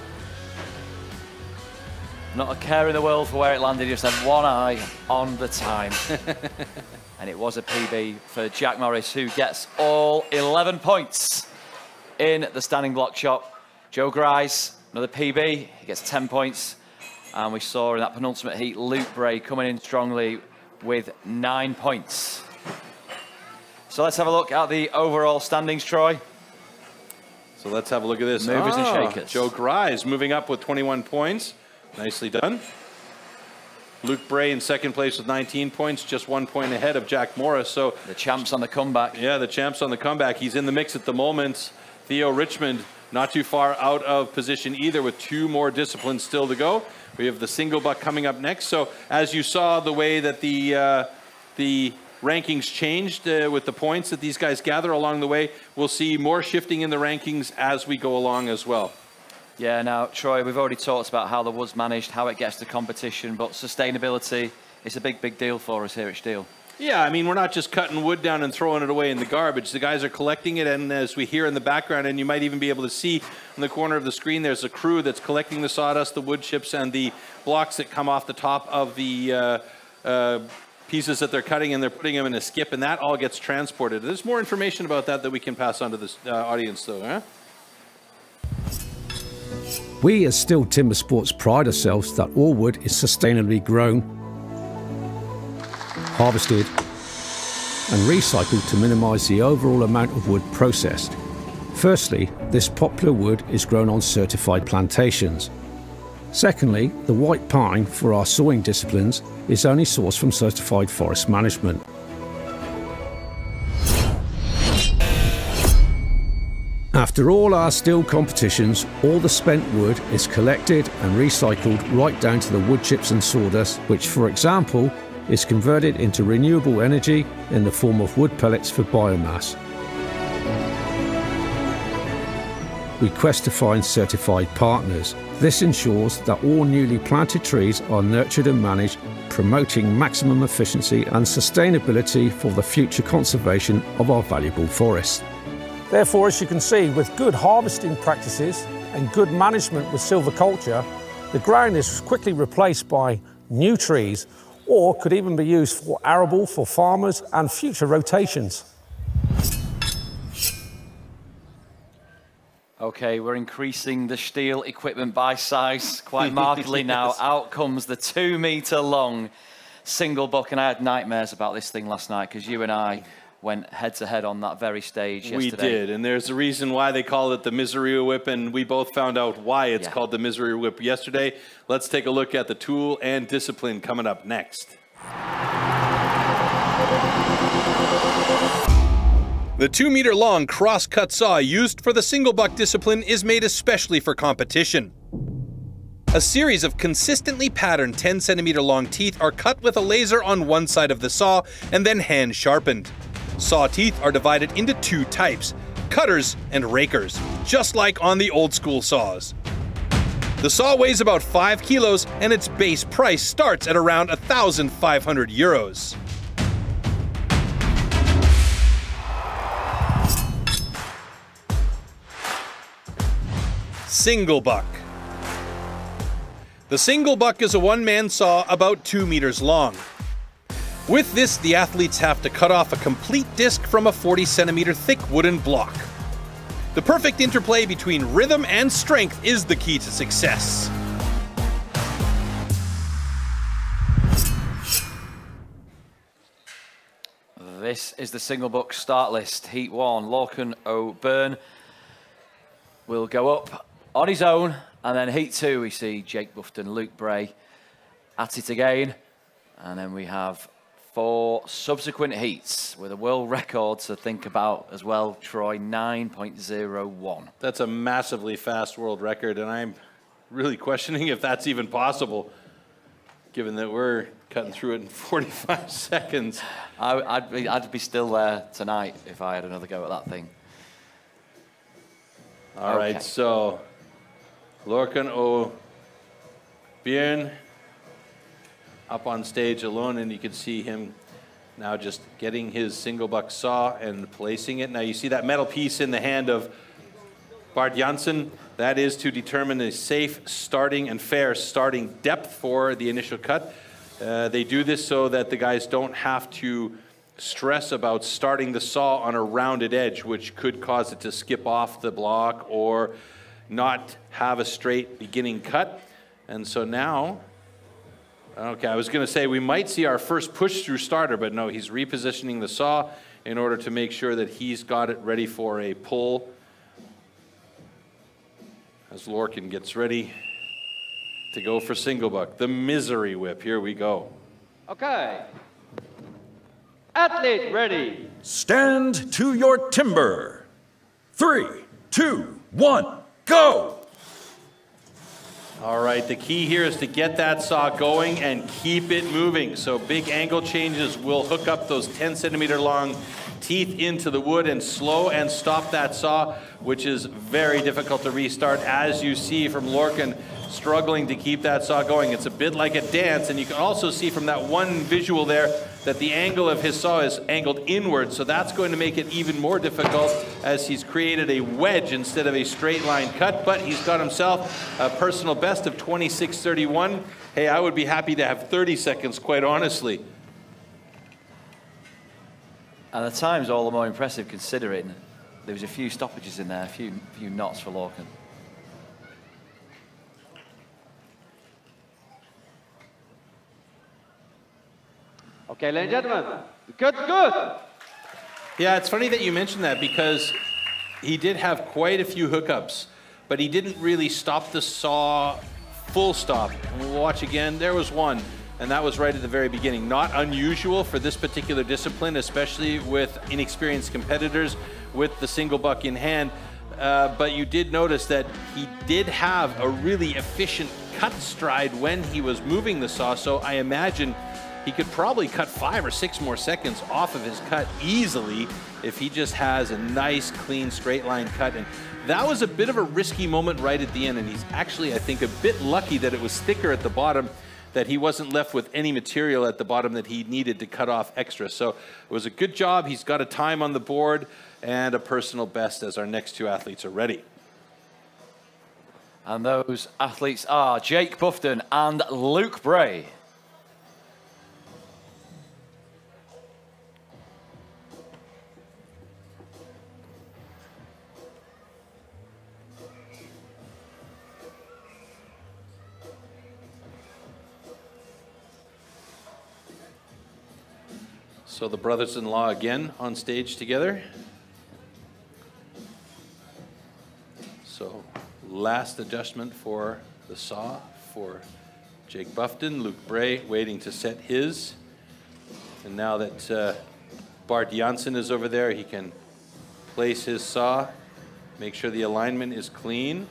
Not a care in the world for where it landed. He just had one eye on the time. And it was a P B for Jack Morris, who gets all eleven points in the standing block chop. Joe Grease, another P B, he gets ten points. And we saw in that penultimate heat, Luke Bray coming in strongly with nine points. So let's have a look at the overall standings, Troy. So let's have a look at this. Movers ah, and shakers. Joe Grease moving up with twenty-one points. Nicely done. Luke Bray in second place with nineteen points, just one point ahead of Jack Morris. So the champ's on the comeback. Yeah, the champ's on the comeback. He's in the mix at the moment. Theo Richmond, not too far out of position either, with two more disciplines still to go. We have the single buck coming up next. So as you saw, the way that the uh, the rankings changed uh, with the points that these guys gather along the way, we'll see more shifting in the rankings as we go along as well. Yeah, now, Troy, we've already talked about how the Woods managed, how it gets to competition, but sustainability is a big, big deal for us here at STIHL. Yeah, I mean, we're not just cutting wood down and throwing it away in the garbage. The guys are collecting it, and as we hear in the background, and you might even be able to see in the corner of the screen, there's a crew that's collecting the sawdust, the wood chips, and the blocks that come off the top of the uh, uh, pieces that they're cutting, and they're putting them in a skip, and that all gets transported. There's more information about that that we can pass on to the uh, audience, though, huh? We as STIHL Timber Sports pride ourselves that all wood is sustainably grown, harvested and recycled to minimise the overall amount of wood processed. Firstly, this poplar wood is grown on certified plantations. Secondly, the white pine for our sawing disciplines is only sourced from certified forest management. After all our STIHL competitions, all the spent wood is collected and recycled right down to the wood chips and sawdust, which, for example, is converted into renewable energy in the form of wood pellets for biomass. We quest to find certified partners. This ensures that all newly planted trees are nurtured and managed, promoting maximum efficiency and sustainability for the future conservation of our valuable forests. Therefore, as you can see, with good harvesting practices and good management with silviculture, the ground is quickly replaced by new trees or could even be used for arable for farmers and future rotations. Okay, we're increasing the STIHL equipment by size quite markedly. Yes. Now. Out comes the two metre long single buck, and I had nightmares about this thing last night because you and I went head-to-head on that very stage yesterday. We did, and there's a reason why they call it the Misery Whip, and we both found out why it's yeah. called the Misery Whip yesterday. Let's take a look at the tool and discipline coming up next. The two-meter-long cross-cut saw used for the single-buck discipline is made especially for competition. A series of consistently patterned ten-centimeter-long teeth are cut with a laser on one side of the saw and then hand-sharpened. Saw teeth are divided into two types, cutters and rakers, just like on the old school saws. The saw weighs about five kilos and its base price starts at around one thousand five hundred euros. Single buck. The single buck is a one-man saw about two meters long. With this, the athletes have to cut off a complete disc from a forty centimeter thick wooden block. The perfect interplay between rhythm and strength is the key to success. This is the single buck start list. Heat one, Lorcan O'Byrne will go up on his own, and then heat two, we see Jake Bufton, Luke Bray at it again, and then we have four subsequent heats with a world record to think about as well, Troy, nine point oh one. That's a massively fast world record, and I'm really questioning if that's even possible, given that we're cutting yeah. through it in forty-five seconds. I, I'd, be, I'd be still there tonight if I had another go at that thing. All okay. right, so Lorcan O'Byrne up on stage alone, and you can see him now just getting his single buck saw and placing it. Now you see that metal piece in the hand of Bart Janssen. That is to determine a safe starting and fair starting depth for the initial cut. Uh, they do this so that the guys don't have to stress about starting the saw on a rounded edge, which could cause it to skip off the block or not have a straight beginning cut. And so now, okay, I was going to say we might see our first push-through starter, but no, he's repositioning the saw in order to make sure that he's got it ready for a pull. As Lorcan gets ready to go for single buck, the Misery Whip, here we go. Okay. Athlete ready. Stand to your timber. Three, two, one, go! All right, the key here is to get that saw going and keep it moving. So big angle changes will hook up those ten centimeter long teeth into the wood and slow and stop that saw, which is very difficult to restart, as you see from Lorcan struggling to keep that saw going. It's a bit like a dance, and you can also see from that one visual there that the angle of his saw is angled inward, so that's going to make it even more difficult as he's created a wedge instead of a straight line cut, but he's got himself a personal best of twenty-six thirty-one. Hey, I would be happy to have thirty seconds, quite honestly. And the time's all the more impressive considering there was a few stoppages in there, a few, few knots for Lorcan. Okay, ladies and gentlemen, good, good. Yeah, it's funny that you mentioned that because he did have quite a few hookups, but he didn't really stop the saw full stop. And we'll watch again. There was one, and that was right at the very beginning. Not unusual for this particular discipline, especially with inexperienced competitors with the single buck in hand. Uh, but you did notice that he did have a really efficient cut stride when he was moving the saw, so I imagine he could probably cut five or six more seconds off of his cut easily if he just has a nice, clean, straight line cut. And that was a bit of a risky moment right at the end, and he's actually, I think, a bit lucky that it was thicker at the bottom, that he wasn't left with any material at the bottom that he needed to cut off extra. So it was a good job. He's got a time on the board and a personal best as our next two athletes are ready. And those athletes are Jake Bufton and Luke Bray. So the brothers-in-law again on stage together. So last adjustment for the saw for Jake Bufton, Luke Bray waiting to set his. And now that uh, Bart Janssen is over there, he can place his saw, make sure the alignment is clean.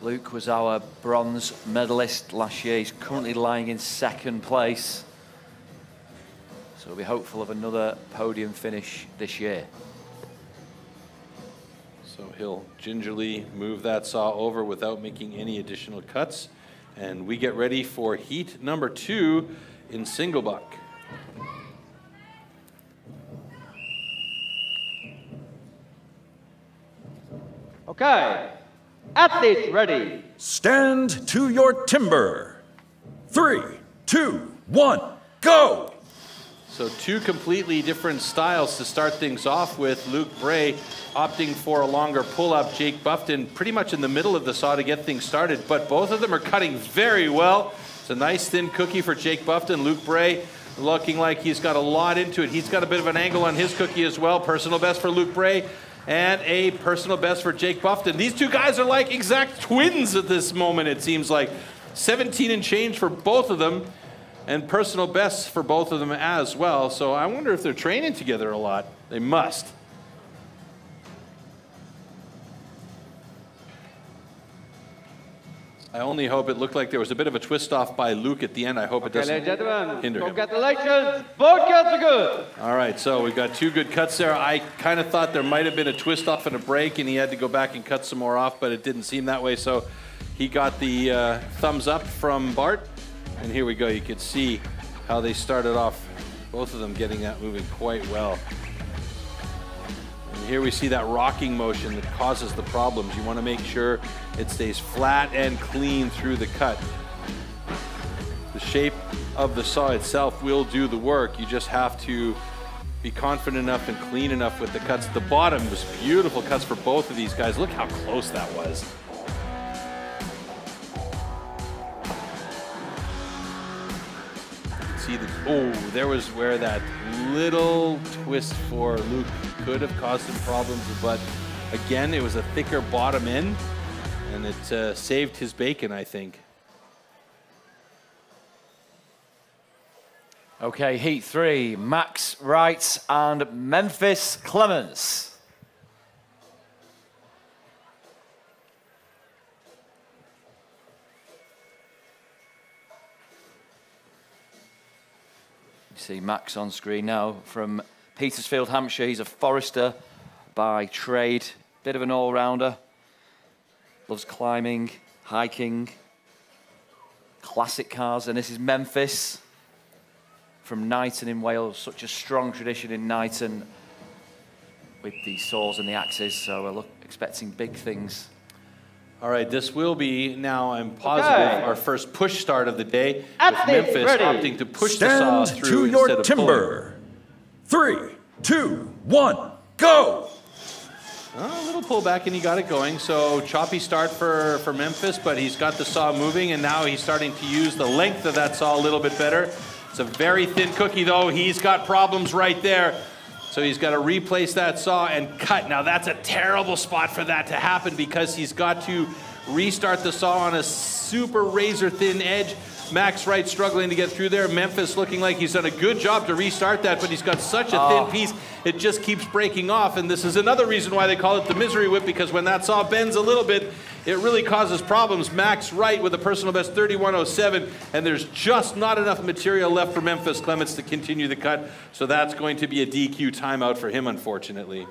Luke was our bronze medalist last year. He's currently lying in second place. So we'll be hopeful of another podium finish this year. So he'll gingerly move that saw over without making any additional cuts. And we get ready for heat number two in single buck. Okay, athletes ready. Stand to your timber. Three, two, one, go. So two completely different styles to start things off with. Luke Bray opting for a longer pull-up. Jake Bufton pretty much in the middle of the saw to get things started, but both of them are cutting very well. It's a nice thin cookie for Jake Bufton. Luke Bray looking like he's got a lot into it. He's got a bit of an angle on his cookie as well. Personal best for Luke Bray and a personal best for Jake Bufton. These two guys are like exact twins at this moment, it seems like. seventeen and change for both of them. And personal bests for both of them as well. So I wonder if they're training together a lot. They must. I only hope it looked like there was a bit of a twist off by Luke at the end. I hope it doesn't hinder him. Congratulations. Both cuts are good. All right, so we've got two good cuts there. I kind of thought there might have been a twist off and a break, and he had to go back and cut some more off, but it didn't seem that way. So he got the uh, thumbs up from Bart. And here we go, you can see how they started off, both of them getting that moving quite well. And here we see that rocking motion that causes the problems. You want to make sure it stays flat and clean through the cut. The shape of the saw itself will do the work. You just have to be confident enough and clean enough with the cuts. The bottom was beautiful cuts for both of these guys. Look how close that was. Oh, there was where that little twist for Luke could have caused some problems, but again, it was a thicker bottom end, and it uh, saved his bacon, I think. Okay, heat three, Max Wright and Memphis Clements. See Max on screen now from Petersfield, Hampshire. He's a forester by trade, bit of an all-rounder. Loves climbing, hiking, classic cars. And this is Memphis from Knighton in Wales. Such a strong tradition in Knighton with the saws and the axes. So we're look, expecting big things. All right, this will be, now I'm positive, okay, our first push start of the day. With Memphis ready. opting to push Stand the saw through to your instead of timber. Pulling. Three, two, one, go! Oh, a little pullback and he got it going. So choppy start for, for Memphis, but he's got the saw moving and now he's starting to use the length of that saw a little bit better. It's a very thin cookie though. He's got problems right there. So he's got to replace that saw and cut. Now that's a terrible spot for that to happen because he's got to restart the saw on a super razor thin edge. Max Wright struggling to get through there. Memphis looking like he's done a good job to restart that, but he's got such a oh. thin piece, it just keeps breaking off. And this is another reason why they call it the misery whip, because when that saw bends a little bit, it really causes problems. Max Wright with a personal best thirty-one oh seven, and there's just not enough material left for Memphis Clements to continue the cut. So that's going to be a D Q timeout for him, unfortunately.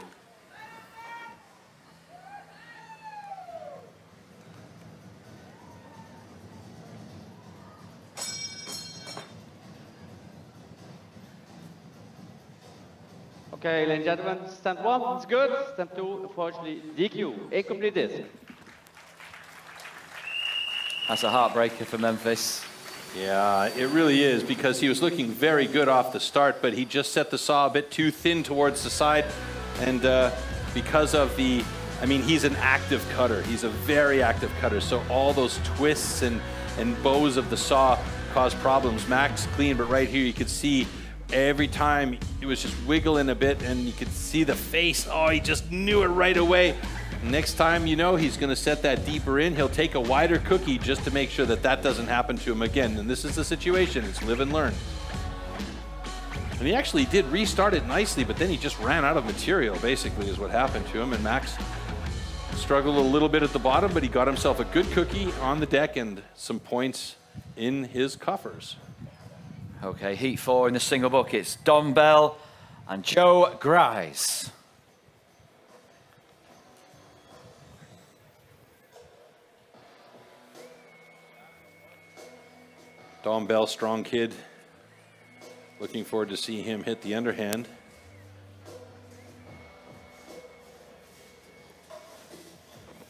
Okay, ladies and gentlemen, stand one is good, stand two, unfortunately, D Q, incomplete disc. That's a heartbreaker for Memphis. Yeah, it really is, because he was looking very good off the start, but he just set the saw a bit too thin towards the side, and uh, because of the, I mean, he's an active cutter, he's a very active cutter, so all those twists and, and bows of the saw cause problems. Max clean, but right here you could see every time it was just wiggling a bit, and you could see the face. Oh, he just knew it right away. Next time, you know, he's going to set that deeper in. He'll take a wider cookie just to make sure that that doesn't happen to him again. And this is the situation. It's live and learn. And he actually did restart it nicely, but then he just ran out of material, basically, is what happened to him. And Max struggled a little bit at the bottom, but he got himself a good cookie on the deck and some points in his coffers. Okay, heat four in the single buckets. Dom Bell and Joe Grease. Dom Bell, strong kid. Looking forward to see him hit the underhand.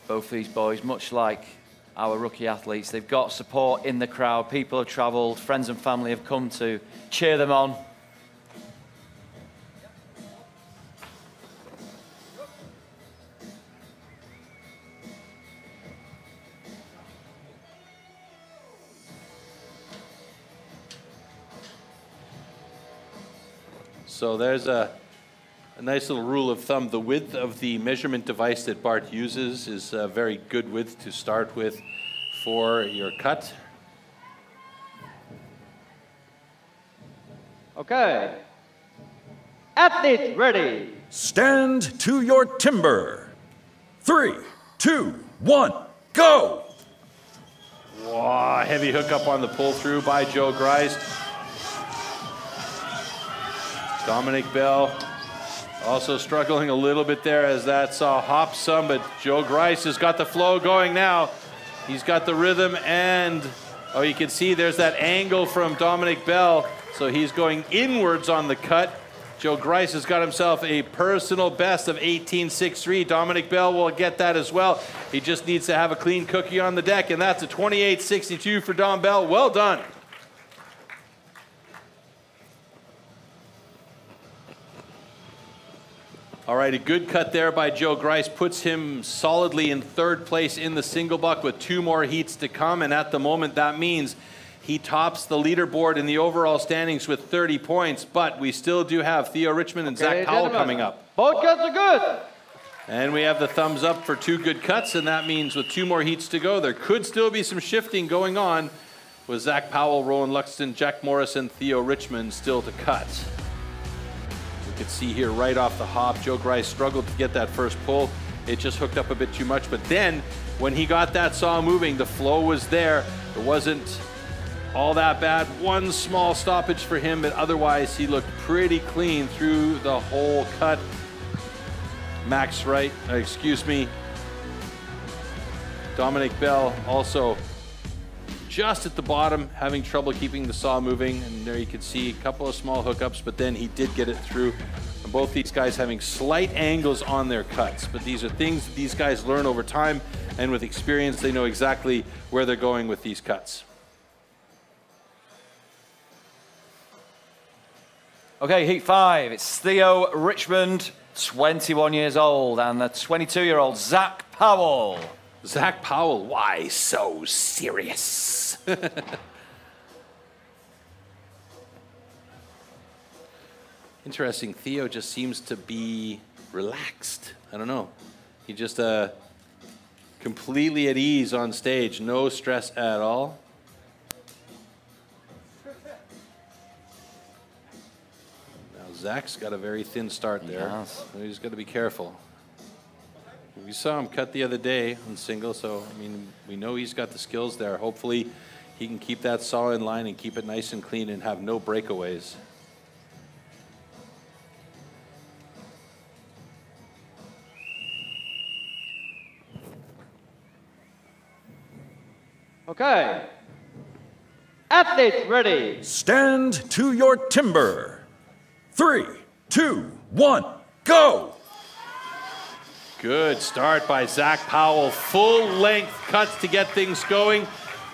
Both these boys, much like our rookie athletes, they've got support in the crowd. People have travelled, friends and family have come to cheer them on. So there's a, a nice little rule of thumb. The width of the measurement device that Bart uses is a very good width to start with for your cut. Okay. Athletes ready. Stand to your timber. Three, two, one, go. Wow, heavy hookup on the pull through by Joe Grease. Dominic Bell also struggling a little bit there as that saw hop some, but Joe Grease has got the flow going now. He's got the rhythm, and oh, you can see there's that angle from Dominic Bell. So he's going inwards on the cut. Joe Grease has got himself a personal best of eighteen sixty-three. Dominic Bell will get that as well. He just needs to have a clean cookie on the deck, and that's a twenty-eight sixty-two for Dom Bell. Well done. All right, a good cut there by Joe Grease puts him solidly in third place in the single buck with two more heats to come. And at the moment, that means he tops the leaderboard in the overall standings with thirty points. But we still do have Theo Richmond and okay, Zach Powell coming up. Both cuts are good. And we have the thumbs up for two good cuts. And that means with two more heats to go, there could still be some shifting going on with Zach Powell, Rowan Luxton, Jack Morris, and Theo Richmond still to cut. You can see here right off the hop, Joe Grease struggled to get that first pull. It just hooked up a bit too much, but then when he got that saw moving, the flow was there. It wasn't all that bad. One small stoppage for him, but otherwise he looked pretty clean through the whole cut. Max Wright, excuse me, Dominic Bell also just at the bottom, having trouble keeping the saw moving. And there you can see a couple of small hookups, but then he did get it through. And both these guys having slight angles on their cuts, but these are things that these guys learn over time. And with experience, they know exactly where they're going with these cuts. Okay, heat five, it's Theo Richmond, twenty-one years old, and the twenty-two-year-old Zach Powell. Zach Powell, why so serious? interesting. Theo just seems to be relaxed. I don't know. He just uh, completely at ease on stage. No stress at all. Now Zach's got a very thin start there. Yes. He's got to be careful. We saw him cut the other day on single, so I mean, we know he's got the skills there. Hopefully he can keep that saw in line and keep it nice and clean and have no breakaways. Okay. Athletes ready. Stand to your timber. Three, two, one, go. Good start by Zach Powell. Full length cuts to get things going.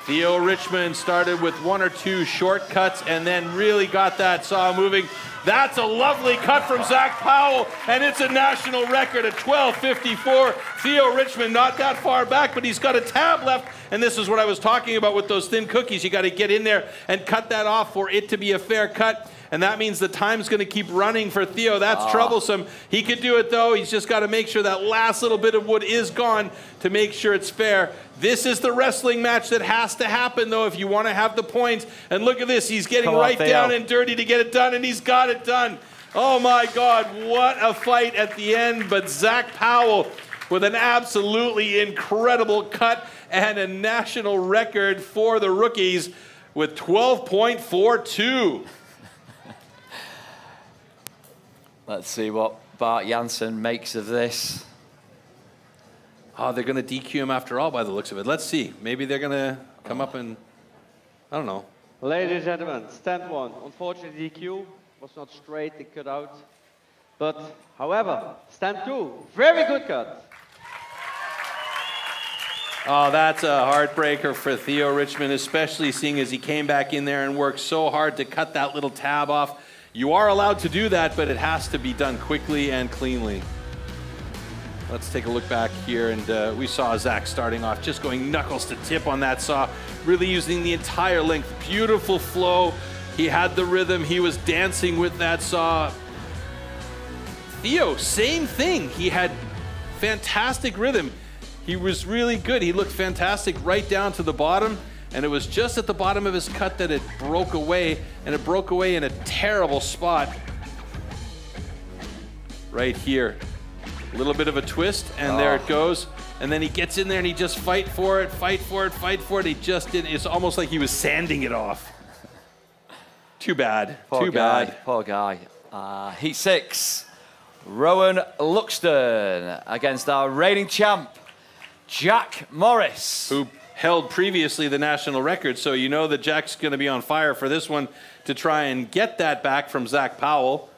Theo Richmond started with one or two shortcuts and then really got that saw moving. That's a lovely cut from Zach Powell, and it's a national record at twelve fifty-four. Theo Richmond not that far back, but he's got a tab left, and this is what I was talking about with those thin cookies. You got to get in there and cut that off for it to be a fair cut. And that means the time's going to keep running for Theo. That's ah. troublesome. He could do it, though. He's just got to make sure that last little bit of wood is gone to make sure it's fair. This is the wrestling match that has to happen, though, if you want to have the points. And look at this. He's getting Come right on, down and dirty to get it done, and he's got it done. Oh, my God. What a fight at the end. But Zach Powell with an absolutely incredible cut and a national record for the rookies with twelve forty-two. Let's see what Bart Janssen makes of this. Oh, they're going to D Q him after all by the looks of it. Let's see. Maybe they're going to come up and, I don't know. Ladies and gentlemen, stand one. Unfortunately, D Q was not straight. They cut out. But, however, stand two. Very good cut. Oh, that's a heartbreaker for Theo Richmond, especially seeing as he came back in there and worked so hard to cut that little tab off. You are allowed to do that, but it has to be done quickly and cleanly. Let's take a look back here, and uh, we saw Zach starting off just going knuckles to tip on that saw, really using the entire length. Beautiful flow. He had the rhythm. He was dancing with that saw. Theo, same thing. He had fantastic rhythm. He was really good. He looked fantastic right down to the bottom. And it was just at the bottom of his cut that it broke away, and it broke away in a terrible spot. Right here. A little bit of a twist, and oh. there it goes. And then he gets in there and he just fight for it, fight for it, fight for it. He just didn't. It's almost like he was sanding it off. Too bad. Poor Too guy. bad. Poor guy. Uh, heat six. Rowan Luxton against our reigning champ, Jack Morris. Who held previously the national record, so you know that Jack's going to be on fire for this one to try and get that back from Zach Powell.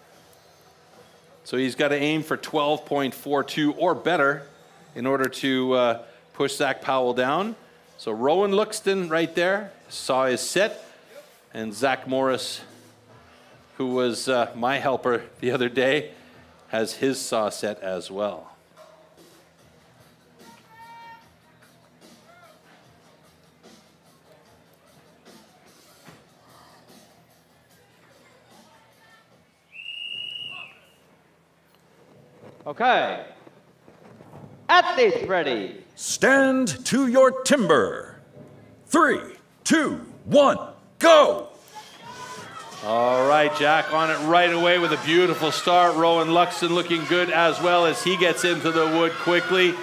So he's got to aim for twelve forty-two or better in order to uh, push Zach Powell down. So Rowan Luxton right there saw his set, and Zach Morris, who was uh, my helper the other day, has his saw set as well. Okay. Athletes ready. Stand to your timber. Three, two, one, go. All right, Jack on it right away with a beautiful start. Rowan Luxton looking good as well as he gets into the wood quickly. You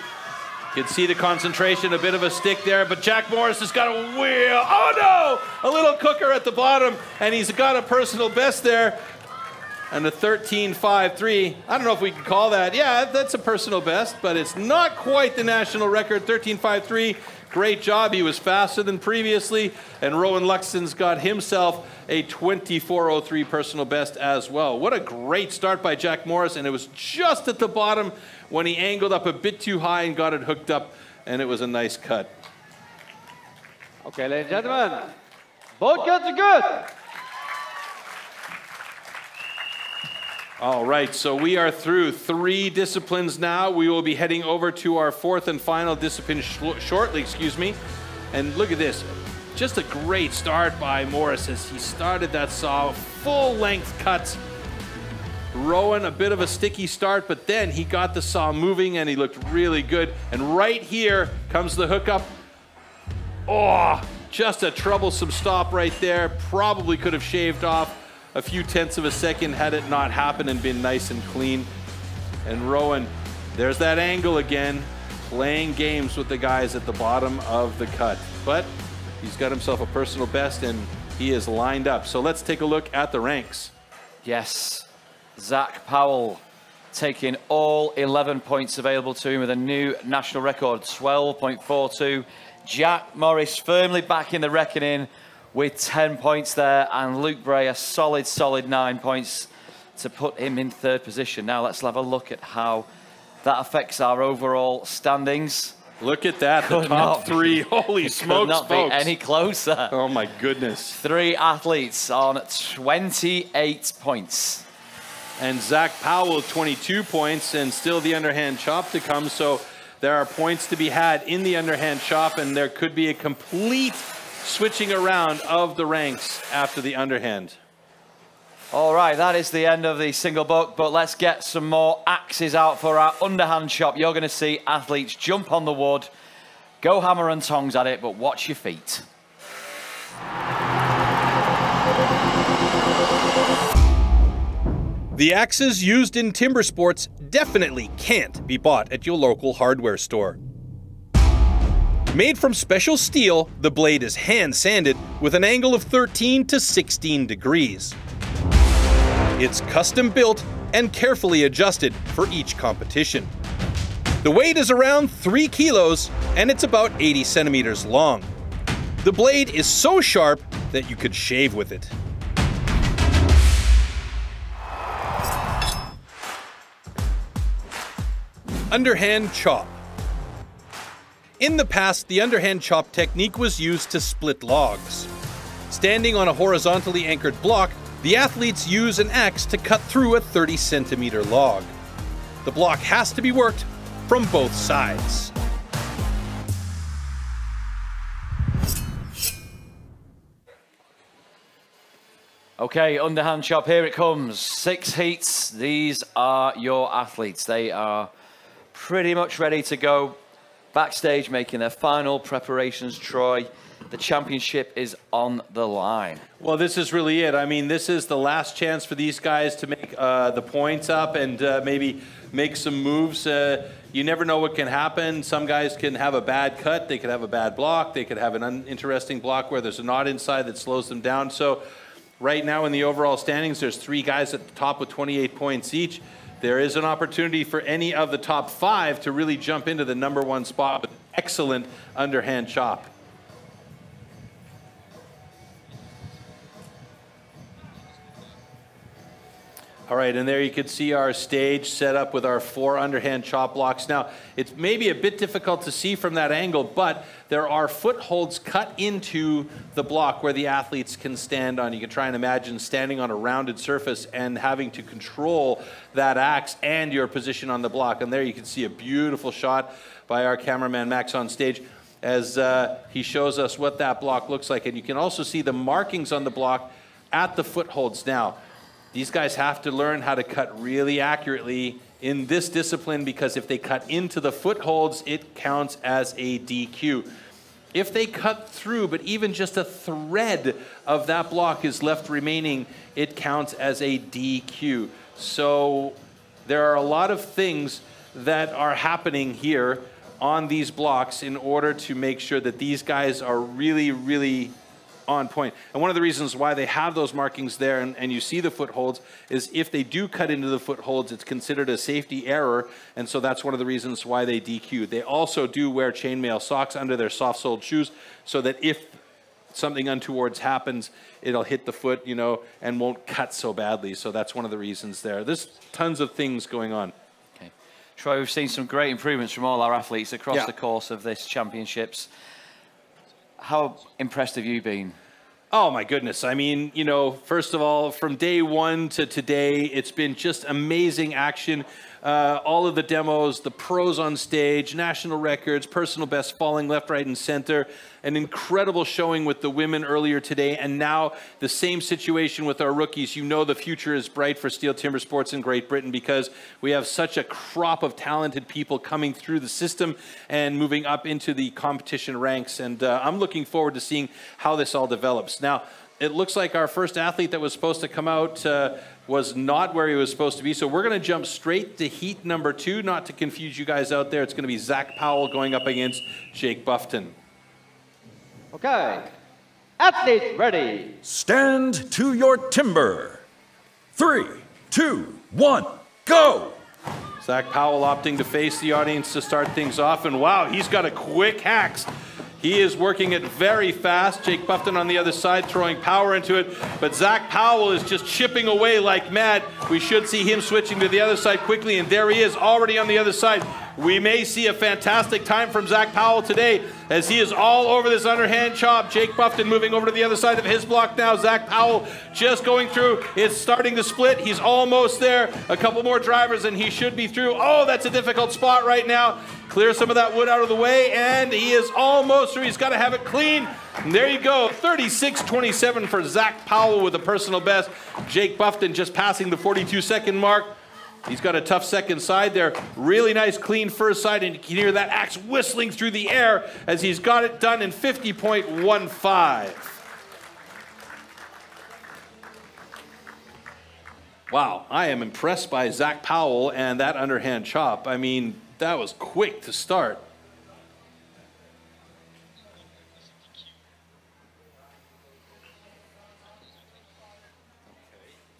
can see the concentration, a bit of a stick there, but Jack Morris has got a wheel. Oh no, a little cooker at the bottom, and he's got a personal best there. And the thirteen fifty-three, I don't know if we can call that. Yeah, that's a personal best, but it's not quite the national record. thirteen fifty-three, great job. He was faster than previously, and Rowan Luxton's got himself a twenty-four oh three personal best as well. What a great start by Jack Morris, and it was just at the bottom when he angled up a bit too high and got it hooked up, and it was a nice cut. Okay, ladies and gentlemen, both cuts are good. All right, so we are through three disciplines now. We will be heading over to our fourth and final discipline sh shortly, excuse me. And look at this. Just a great start by Morris as he started that saw. Full length cuts. Rowan, a bit of a sticky start, but then he got the saw moving and he looked really good. And right here comes the hookup. Oh, just a troublesome stop right there. Probably could have shaved off a few tenths of a second had it not happened and been nice and clean. And Rowan, there's that angle again, playing games with the guys at the bottom of the cut. But he's got himself a personal best and he is lined up. So let's take a look at the ranks. Yes, Zach Powell taking all eleven points available to him with a new national record, twelve point four two. Jack Morris firmly back in the reckoning with ten points there, and Luke Bray a solid, solid nine points to put him in third position. Now let's have a look at how that affects our overall standings. Look at that, could the top three. Holy smokes, folks. Could not be any closer. Oh, my goodness. Three athletes on twenty-eight points. And Zach Powell, twenty-two points, and still the underhand chop to come. So there are points to be had in the underhand chop, and there could be a complete switching around of the ranks after the underhand. All right, that is the end of the single book, but let's get some more axes out for our underhand chop. You're going to see athletes jump on the wood, go hammer and tongs at it, but watch your feet. The axes used in timber sports definitely can't be bought at your local hardware store. Made from special steel, the blade is hand sanded with an angle of thirteen to sixteen degrees. It's custom built and carefully adjusted for each competition. The weight is around three kilos and it's about eighty centimeters long. The blade is so sharp that you could shave with it. Underhand chop. In the past, the underhand chop technique was used to split logs. Standing on a horizontally anchored block, the athletes use an axe to cut through a thirty centimeter log. The block has to be worked from both sides. Okay, underhand chop, here it comes. Six heats, these are your athletes. They are pretty much ready to go. Backstage making their final preparations, Troy. The championship is on the line. Well, this is really it. I mean, this is the last chance for these guys to make uh, the points up and uh, maybe make some moves. Uh, you never know what can happen. Some guys can have a bad cut. They could have a bad block. They could have an uninteresting block where there's a knot inside that slows them down. So right now in the overall standings, there's three guys at the top with twenty-eight points each. There is an opportunity for any of the top five to really jump into the number one spot with excellent underhand chop. All right, and there you can see our stage set up with our four underhand chop blocks. Now, it's maybe a bit difficult to see from that angle, but there are footholds cut into the block where the athletes can stand on. You can try and imagine standing on a rounded surface and having to control that axe and your position on the block. And there you can see a beautiful shot by our cameraman Max on stage as uh, he shows us what that block looks like. And you can also see the markings on the block at the footholds now. These guys have to learn how to cut really accurately in this discipline because if they cut into the footholds, it counts as a D Q. If they cut through, but even just a thread of that block is left remaining, it counts as a D Q. So there are a lot of things that are happening here on these blocks in order to make sure that these guys are really, really on point. And one of the reasons why they have those markings there and, and you see the footholds is if they do cut into the footholds, it's considered a safety error. And so that's one of the reasons why they D Q. They also do wear chainmail socks under their soft-soled shoes so that if something untowards happens, it'll hit the foot, you know, and won't cut so badly. So that's one of the reasons there. There's tons of things going on. Okay. Troy, we've seen some great improvements from all our athletes across yeah. the course of this championships. How impressed have you been? Oh, my goodness. I mean, you know, first of all, from day one to today, it's been just amazing action. uh, all of the demos, the pros on stage, national records, personal best falling left, right, and center. An incredible showing with the women earlier today, and now the same situation with our rookies. You know the future is bright for STIHL Timber Sports in Great Britain because we have such a crop of talented people coming through the system and moving up into the competition ranks. And uh, I'm looking forward to seeing how this all develops. Now, it looks like our first athlete that was supposed to come out uh, was not where he was supposed to be. So we're going to jump straight to heat number two. Not to confuse you guys out there, it's going to be Zach Powell going up against Jake Bufton. Okay. Athletes ready. Stand to your timber. Three, two, one, go. Zach Powell opting to face the audience to start things off. And wow, he's got a quick axe. He is working it very fast. Jake Bufton on the other side throwing power into it. But Zach Powell is just chipping away like mad. We should see him switching to the other side quickly. And there he is already on the other side. We may see a fantastic time from Zach Powell today as he is all over this underhand chop. Jake Bufton moving over to the other side of his block now. Zach Powell just going through. It's starting to split. He's almost there. A couple more drivers and he should be through. Oh, that's a difficult spot right now. Clear some of that wood out of the way and he is almost through. He's got to have it clean. And there you go, thirty-six twenty-seven for Zach Powell with a personal best. Jake Bufton just passing the forty-two second mark. He's got a tough second side there. Really nice, clean first side, and you can hear that axe whistling through the air as he's got it done in fifty point one five. Wow, I am impressed by Zach Powell and that underhand chop. I mean, that was quick to start.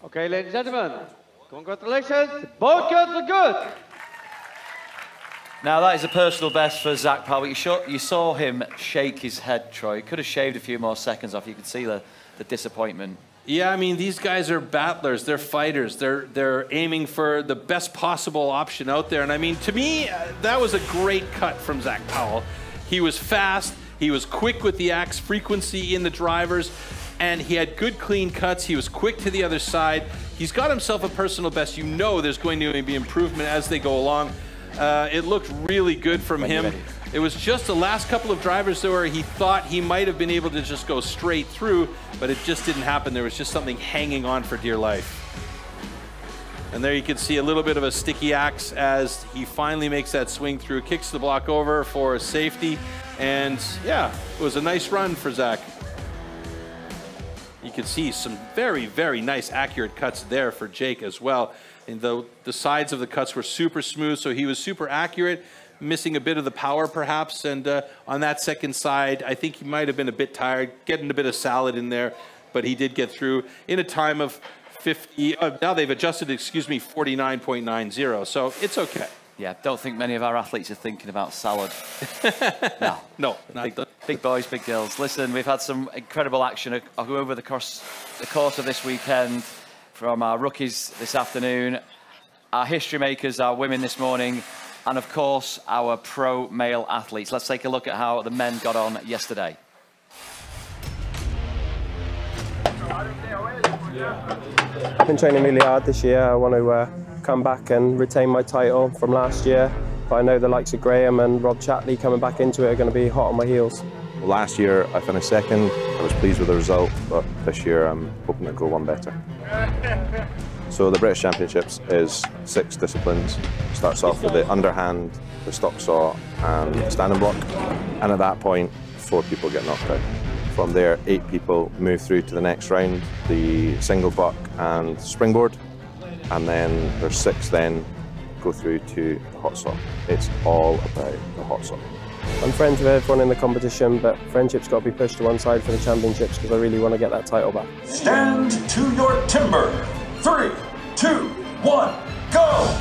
Okay, ladies and gentlemen. Congratulations, both guns are good. Now that is a personal best for Zach Powell. You, show, you saw him shake his head, Troy. He could have shaved a few more seconds off. You could see the, the disappointment. Yeah, I mean, these guys are battlers. They're fighters. They're, they're aiming for the best possible option out there. And I mean, to me, uh, that was a great cut from Zach Powell. He was fast. He was quick with the axe, frequency in the drivers. And he had good clean cuts. He was quick to the other side. He's got himself a personal best. You know there's going to be improvement as they go along. Uh, it looked really good from him. It was just the last couple of drivers there where he thought he might have been able to just go straight through, but it just didn't happen. There was just something hanging on for dear life. And there you can see a little bit of a sticky axe as he finally makes that swing through, kicks the block over for safety. And yeah, it was a nice run for Zach. You can see some very, very nice, accurate cuts there for Jake as well. And the, the sides of the cuts were super smooth, so he was super accurate, missing a bit of the power perhaps. And uh, on that second side, I think he might have been a bit tired, getting a bit of salad in there, but he did get through in a time of fifty. Uh, now they've adjusted, excuse me, forty-nine point nine zero, so it's okay. Yeah, don't think many of our athletes are thinking about salad. No. No. Big, big boys, big girls. Listen, we've had some incredible action over the course, the course of this weekend from our rookies this afternoon, our history makers, our women this morning, and of course, our pro male athletes. Let's take a look at how the men got on yesterday. I've been training really hard this year. I want to... Uh... come back and retain my title from last year, but I know the likes of Graham and Rob Chatley coming back into it are going to be hot on my heels. Last year I finished second, I was pleased with the result, but this year I'm hoping to go one better. So the British Championships is six disciplines. It starts off with the underhand, the stock saw and standing block, and at that point four people get knocked out. From there eight people move through to the next round, the single buck and springboard. And then there's six then go through to the hot saw. It's all about the hot saw. I'm friends with everyone in the competition, but friendship's got to be pushed to one side for the championships because I really want to get that title back. Stand to your timber. Three, two, one, go!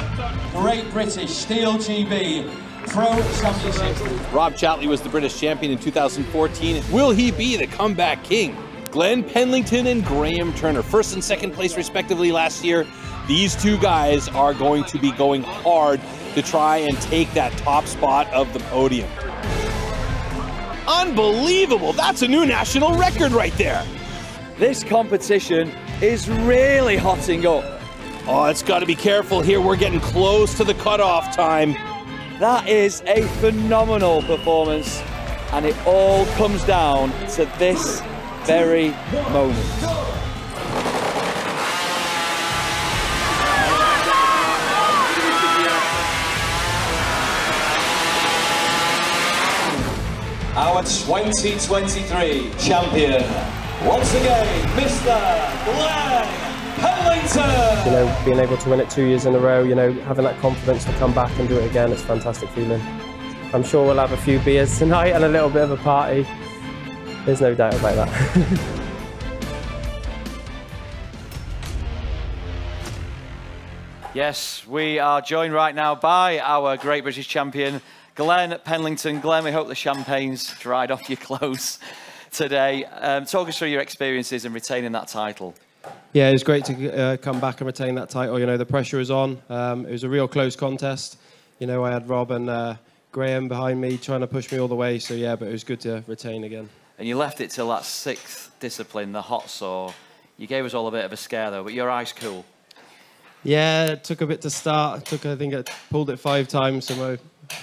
Great British STIHL G B Pro Championship. Rob Chatley was the British champion in two thousand fourteen. Will he be the comeback king? Glenn Penlington and Graham Turner, first and second place respectively last year. These two guys are going to be going hard to try and take that top spot of the podium. Unbelievable, that's a new national record right there. This competition is really hotting up. Oh, it's got to be careful here. We're getting close to the cutoff time. That is a phenomenal performance, and it all comes down to this very moment. Our twenty twenty-three champion, once again, Mister Glenn Penlington! You know, being able to win it two years in a row, you know, having that confidence to come back and do it again, it's a fantastic feeling. I'm sure we'll have a few beers tonight and a little bit of a party. There's no doubt about that. Yes, we are joined right now by our great British champion, Glenn Penlington. Glenn, we hope the champagne's dried off your clothes today. Um, talk us through your experiences in retaining that title. Yeah, it was great to uh, come back and retain that title. You know, the pressure was on. Um, it was a real close contest. You know, I had Rob and uh, Graham behind me trying to push me all the way. So, yeah, but it was good to retain again. And you left it till that sixth discipline, the hot saw. You gave us all a bit of a scare, though, but you're ice cool. Yeah, it took a bit to start. It took, I think I pulled it five times, so I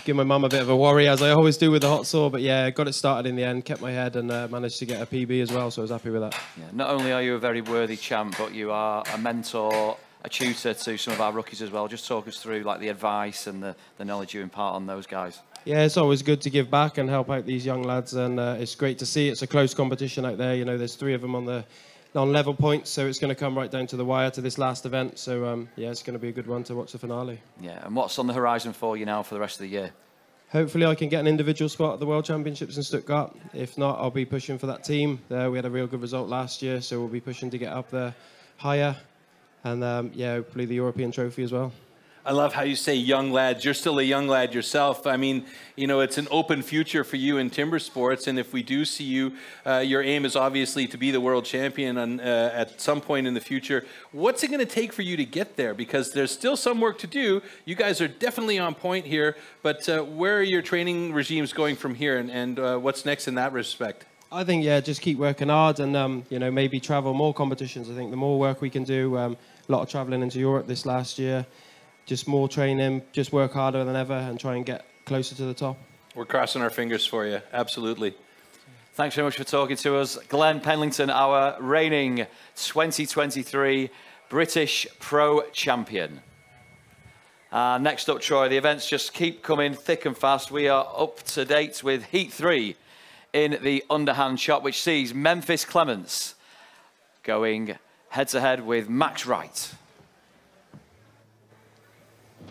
give my mum a bit of a worry, as I always do with the hot saw. But yeah, got it started in the end, kept my head, and uh, managed to get a P B as well, so I was happy with that. Yeah, not only are you a very worthy champ, but you are a mentor, a tutor to some of our rookies as well. Just talk us through like the advice and the, the knowledge you impart on those guys. Yeah, it's always good to give back and help out these young lads, and uh, it's great to see. It's a close competition out there. You know, there's three of them on the... on level points, so it's going to come right down to the wire to this last event. So, um, yeah, it's going to be a good one to watch the finale. Yeah, and what's on the horizon for you now for the rest of the year? Hopefully I can get an individual spot at the World Championships in Stuttgart. If not, I'll be pushing for that team. Uh, we had a real good result last year, so we'll be pushing to get up there higher. And, um, yeah, hopefully the European trophy as well. I love how you say young lads. You're still a young lad yourself. I mean, you know, it's an open future for you in timber sports. And if we do see you, uh, your aim is obviously to be the world champion on, uh, at some point in the future. What's it going to take for you to get there? Because there's still some work to do. You guys are definitely on point here. But uh, where are your training regimes going from here? And, and uh, what's next in that respect? I think, yeah, just keep working hard and, um, you know, maybe travel more competitions. I think the more work we can do, um, a lot of traveling into Europe this last year. Just more training, just work harder than ever and try and get closer to the top. We're crossing our fingers for you, absolutely. Thanks very much for talking to us. Glenn Penlington, our reigning twenty twenty-three British Pro Champion. Uh, next up, Troy, the events just keep coming thick and fast. We are up to date with Heat three in the underhand shot, which sees Memphis Clements going head-to-head with Max Wright.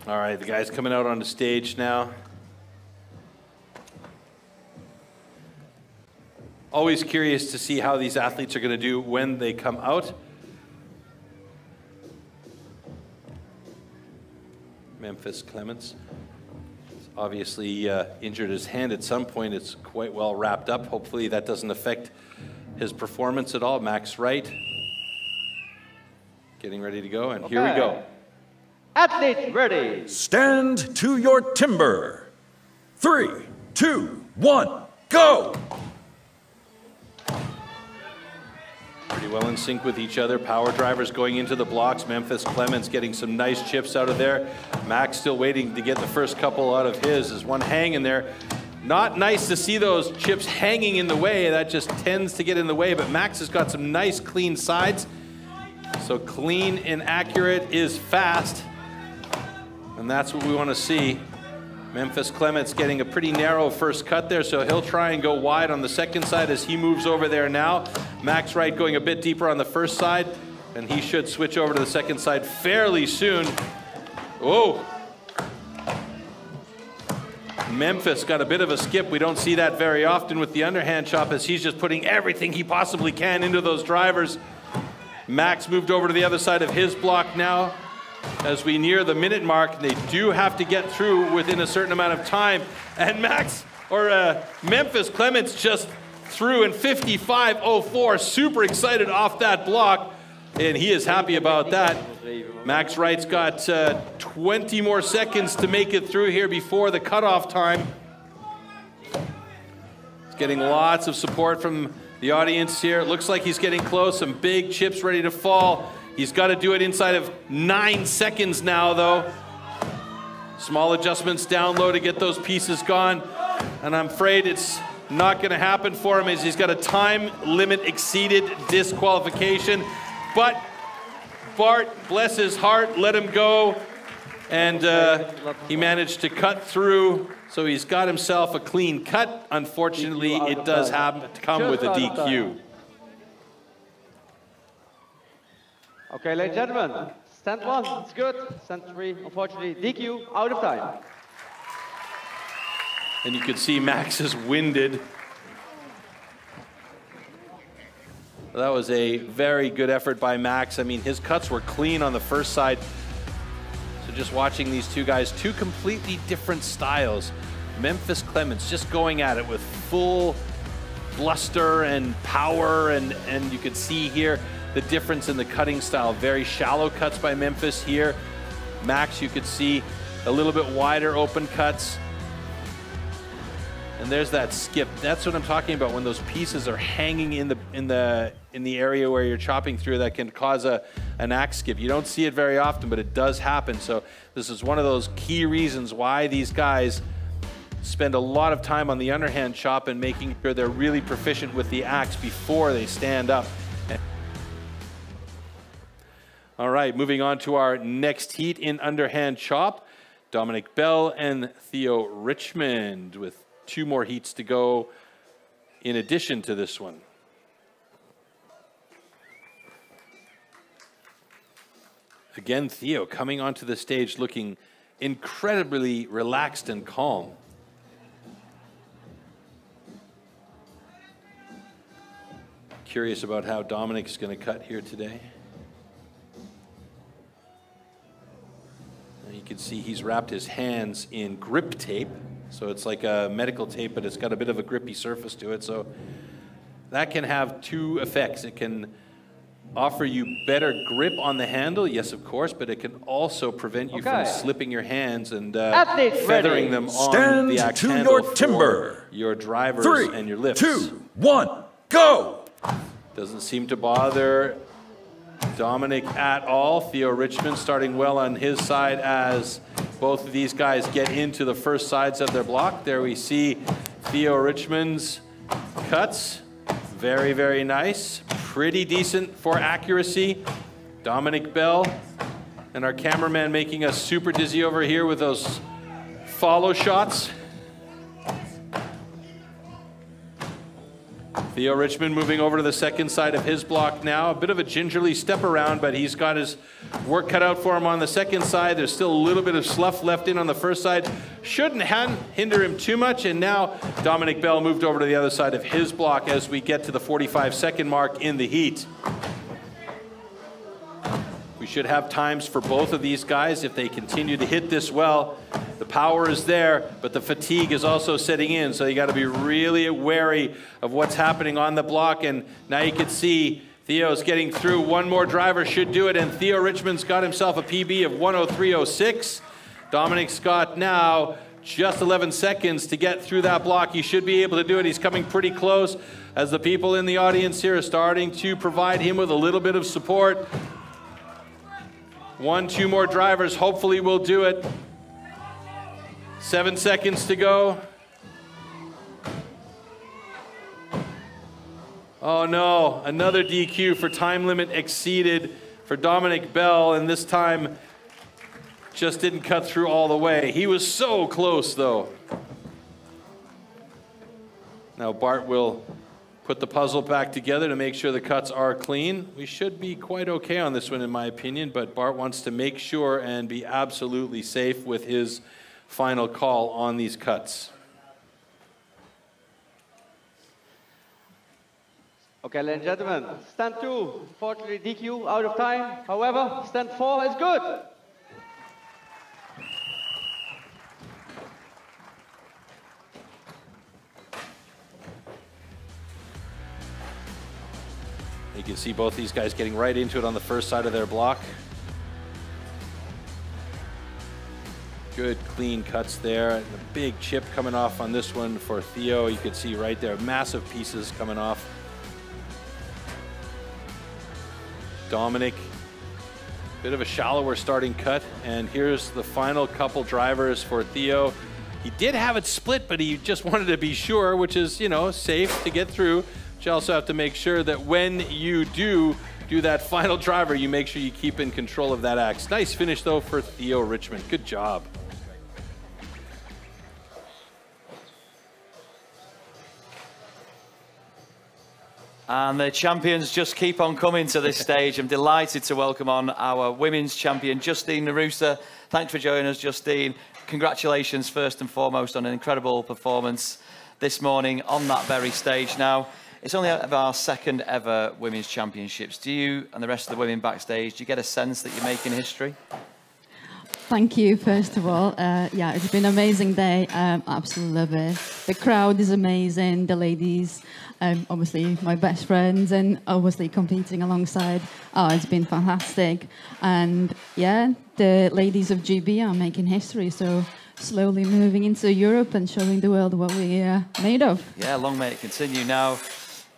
All right, the guy's coming out on the stage now. Always curious to see how these athletes are going to do when they come out. Memphis Clements has obviously uh, injured his hand at some point. It's quite well wrapped up. Hopefully that doesn't affect his performance at all. Max Wright getting ready to go, and okay. Here we go. Athlete ready. Stand to your timber. Three, two, one, go! Pretty well in sync with each other. Power drivers going into the blocks. Memphis Clements getting some nice chips out of there. Max still waiting to get the first couple out of his. There's one hanging there. Not nice to see those chips hanging in the way. That just tends to get in the way, but Max has got some nice clean sides. So clean and accurate is fast. And that's what we want to see. Memphis Clements getting a pretty narrow first cut there, so he'll try and go wide on the second side as he moves over there now. Max Wright going a bit deeper on the first side, and he should switch over to the second side fairly soon. Oh! Memphis got a bit of a skip. We don't see that very often with the underhand chop as he's just putting everything he possibly can into those drivers. Max moved over to the other side of his block now. As we near the minute mark, they do have to get through within a certain amount of time. And Max, or uh, Memphis Clements just threw in fifty-five oh four, super excited off that block. And he is happy about that. Max Wright's got uh, twenty more seconds to make it through here before the cutoff time. He's getting lots of support from the audience here. It looks like he's getting close, some big chips ready to fall. He's got to do it inside of nine seconds now, though. Small adjustments down low to get those pieces gone. And I'm afraid it's not going to happen for him as he's got a time limit exceeded disqualification. But Bart, bless his heart, let him go. And uh, he managed to cut through, so he's got himself a clean cut. Unfortunately, it does have to come with a D Q. Okay, ladies and gentlemen, stand one, it's good. Stand three, unfortunately, D Q, out of time. And you can see Max is winded. That was a very good effort by Max. I mean, his cuts were clean on the first side. So just watching these two guys, two completely different styles. Memphis Clements just going at it with full bluster and power, and, and you could see here the difference in the cutting style. Very shallow cuts by Memphis here. Max, you could see a little bit wider open cuts. And there's that skip. That's what I'm talking about when those pieces are hanging in the in the in the area where you're chopping through. That can cause a an axe skip. You don't see it very often, but it does happen. So this is one of those key reasons why these guys spend a lot of time on the underhand chop and making sure they're really proficient with the axe before they stand up. All right, moving on to our next heat in underhand chop. Dominic Bell and Theo Richmond with two more heats to go in addition to this one. Again, Theo coming onto the stage looking incredibly relaxed and calm. Curious about how Dominic is going to cut here today. And you can see he's wrapped his hands in grip tape. So it's like a medical tape, but it's got a bit of a grippy surface to it. So that can have two effects. It can offer you better grip on the handle, yes, of course, but it can also prevent you okay. from slipping your hands and uh, feathering ready. them on Stand the axe handle your timber. For your drivers Three, and your lifts. Two, one, go! Doesn't seem to bother Dominic at all. Theo Richmond starting well on his side as both of these guys get into the first sides of their block. There we see Theo Richmond's cuts. Very, very nice. Pretty decent for accuracy. Dominic Bell and our cameraman making us super dizzy over here with those follow shots. Theo Richmond moving over to the second side of his block now. A bit of a gingerly step around, but he's got his work cut out for him on the second side. There's still a little bit of slough left in on the first side. Shouldn't hinder him too much. And now Dominic Bell moved over to the other side of his block as we get to the forty-five second mark in the heat. We should have times for both of these guys if they continue to hit this well. The power is there, but the fatigue is also setting in, so you got to be really wary of what's happening on the block. And now you can see Theo's getting through. One more driver should do it, and Theo Richmond's got himself a P B of one oh three oh six. Dominic Scott now just eleven seconds to get through that block. He should be able to do it. He's coming pretty close as the people in the audience here are starting to provide him with a little bit of support. One, two more drivers, hopefully we'll do it. Seven seconds to go. Oh no, another D Q for time limit exceeded for Dominic Bell, and this time just didn't cut through all the way. He was so close though. Now Bart will put the puzzle back together to make sure the cuts are clean. We should be quite okay on this one in my opinion, but Bart wants to make sure and be absolutely safe with his final call on these cuts. Okay, ladies and gentlemen, stand two, fortunately D Q, out of time. However, stand four is good. You can see both these guys getting right into it on the first side of their block. Good clean cuts there. And a big chip coming off on this one for Theo. You can see right there, massive pieces coming off. Dominic Bit of a shallower starting cut, and here's the final couple drivers for Theo. He did have it split, but he just wanted to be sure, which is, you know, safe to get through. But you also have to make sure that when you do do that final driver, you make sure you keep in control of that axe. Nice finish, though, for Theo Richmond. Good job. And the champions just keep on coming to this stage. I'm delighted to welcome on our women's champion, Justine Narusa. Thanks for joining us, Justine. Congratulations, first and foremost, on an incredible performance this morning on that very stage. Now, it's only our second ever women's championships. Do you and the rest of the women backstage, do you get a sense that you're making history? Thank you, first of all. Uh, yeah, it's been an amazing day. Um, absolutely love it. The crowd is amazing, the ladies, um, obviously my best friends, and obviously competing alongside. Oh, it's been fantastic. And yeah, the ladies of G B are making history, so slowly moving into Europe and showing the world what we are made of. Yeah, long may it continue. Now,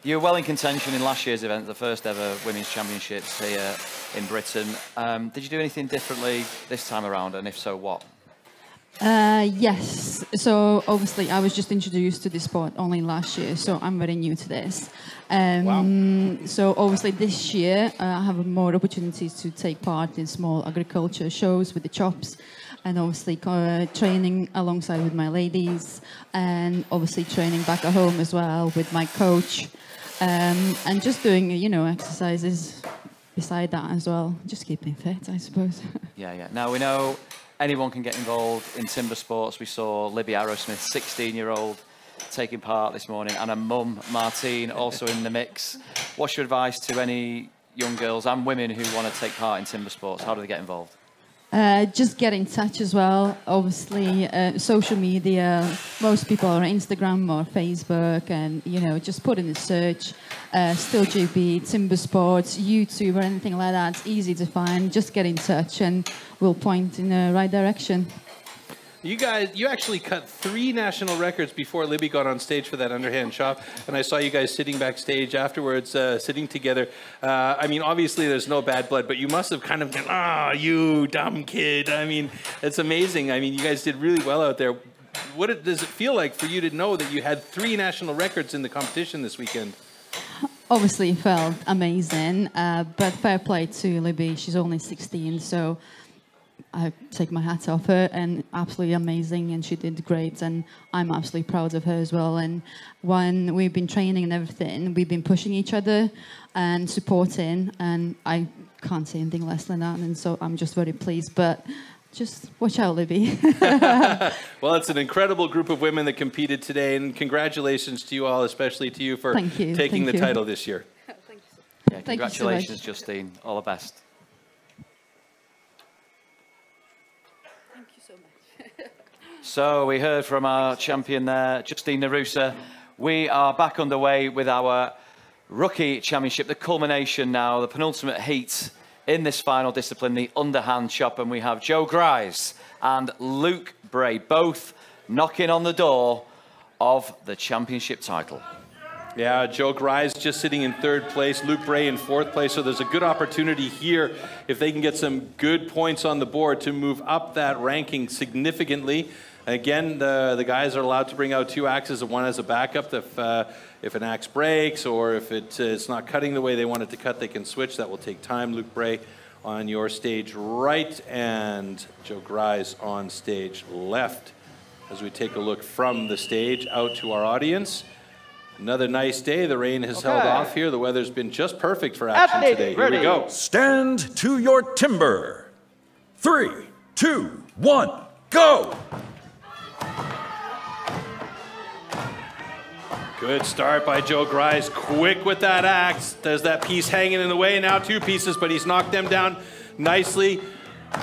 you were well in contention in last year's event, the first ever Women's Championships here in Britain. Um, did you do anything differently this time around, and if so, what? Uh, yes. So, obviously, I was just introduced to this sport only last year, so I'm very new to this. Um, wow. So, obviously, this year, uh, I have more opportunities to take part in small agriculture shows with the chops, and obviously uh, training alongside with my ladies, and obviously training back at home as well with my coach. Um, and just doing, you know, exercises beside that as well. Just keeping fit, I suppose. Yeah, yeah. Now, we know anyone can get involved in timber sports. We saw Libby Arrowsmith, sixteen-year-old, taking part this morning, and a mum, Martine, also in the mix. What's your advice to any young girls and women who want to take part in timber sports? How do they get involved? Uh, just get in touch as well. Obviously, uh, social media, most people are on Instagram or Facebook, and, you know, just put in the search, uh, STIHL G B, Timber Sports, YouTube, or anything like that. It's easy to find. Just get in touch, and we'll point in the right direction. You guys, you actually cut three national records before Libby got on stage for that underhand chop, and I saw you guys sitting backstage afterwards, uh, sitting together. Uh, I mean, obviously there's no bad blood, but you must have kind of gone, ah, you dumb kid. I mean, it's amazing. I mean, you guys did really well out there. What it, does it feel like for you to know that you had three national records in the competition this weekend? Obviously, it felt amazing, uh, but fair play to Libby. She's only sixteen, so I take my hat off her, and absolutely amazing, and she did great, and I'm absolutely proud of her as well. And when we've been training and everything, we've been pushing each other and supporting, and I can't say anything less than that, and so I'm just very pleased. But just watch out, Libby. Well, it's an incredible group of women that competed today, and congratulations to you all, especially to you for Thank you. taking Thank the you. title this year. Thank you. Yeah, congratulations, Thank you so Justine. All the best. So we heard from our champion there, Justine Narusa. We are back underway with our rookie championship, the culmination now, the penultimate heat in this final discipline, the underhand chop, and we have Joe Grease and Luke Bray both knocking on the door of the championship title. Yeah, Joe Grease just sitting in third place, Luke Bray in fourth place, so there's a good opportunity here if they can get some good points on the board to move up that ranking significantly. Again, the, the guys are allowed to bring out two axes, and one as a backup. If, uh, if an axe breaks or if it, uh, it's not cutting the way they want it to cut, they can switch. That will take time. Luke Bray on your stage right and Joe Grease on stage left. As we take a look from the stage out to our audience. Another nice day. The rain has okay. held off here. The weather's been just perfect for action Athlete, today. Ready. Here we go. Stand to your timber. Three, two, one, go! Good start by Joe Grease. Quick with that axe. There's that piece hanging in the way. Now two pieces, but he's knocked them down nicely.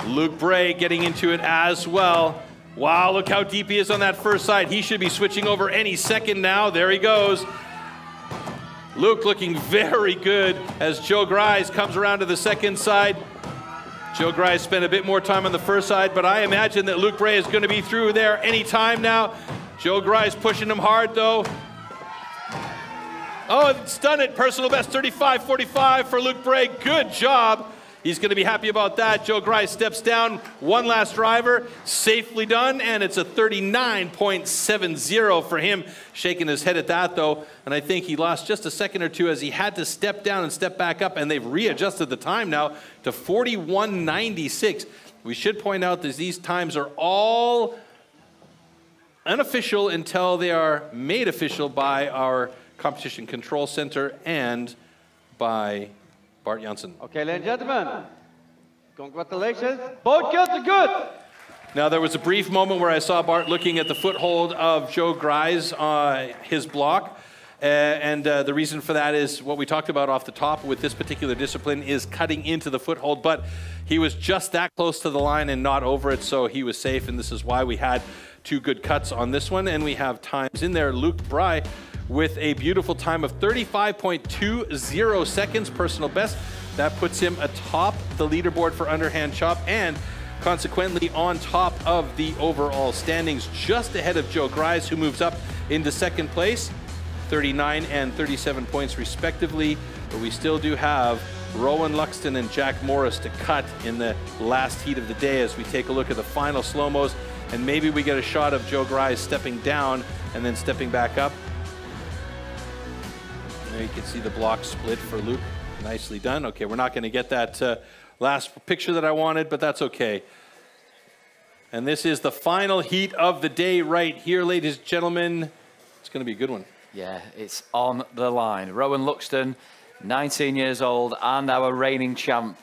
Luke Bray getting into it as well. Wow, look how deep he is on that first side. He should be switching over any second now. There he goes. Luke looking very good as Joe Grease comes around to the second side. Joe Grease spent a bit more time on the first side, but I imagine that Luke Bray is going to be through there any time now. Joe Grease pushing him hard, though. Oh, it's done it. Personal best thirty-five forty-five for Luke Bray. Good job. He's going to be happy about that. Joe Grease steps down, one last driver, safely done, and it's a thirty-nine point seven zero for him. Shaking his head at that, though, and I think he lost just a second or two as he had to step down and step back up, and they've readjusted the time now to forty-one ninety-six. We should point out that these times are all unofficial until they are made official by our Competition Control Center and by Bart Janssen. Okay, ladies and gentlemen, congratulations, both kids are good. Now there was a brief moment where I saw Bart looking at the foothold of Joe Grease on uh, his block. Uh, and uh, the reason for that is what we talked about off the top with this particular discipline is cutting into the foothold, but he was just that close to the line and not over it, so he was safe, and this is why we had two good cuts on this one, and we have times in there. Luke Bray with a beautiful time of thirty-five point two zero seconds, personal best. That puts him atop the leaderboard for underhand chop and consequently on top of the overall standings, just ahead of Joe Grease, who moves up into second place, thirty-nine and thirty-seven points respectively. But we still do have Rowan Luxton and Jack Morris to cut in the last heat of the day as we take a look at the final slow-mos, and maybe we get a shot of Joe Grease stepping down and then stepping back up. You can see the block split for Luke. Nicely done. Okay, we're not going to get that uh, last picture that I wanted, but that's okay. And this is the final heat of the day right here, ladies and gentlemen. It's going to be a good one. Yeah, it's on the line. Rowan Luxton, nineteen years old, and our reigning champ.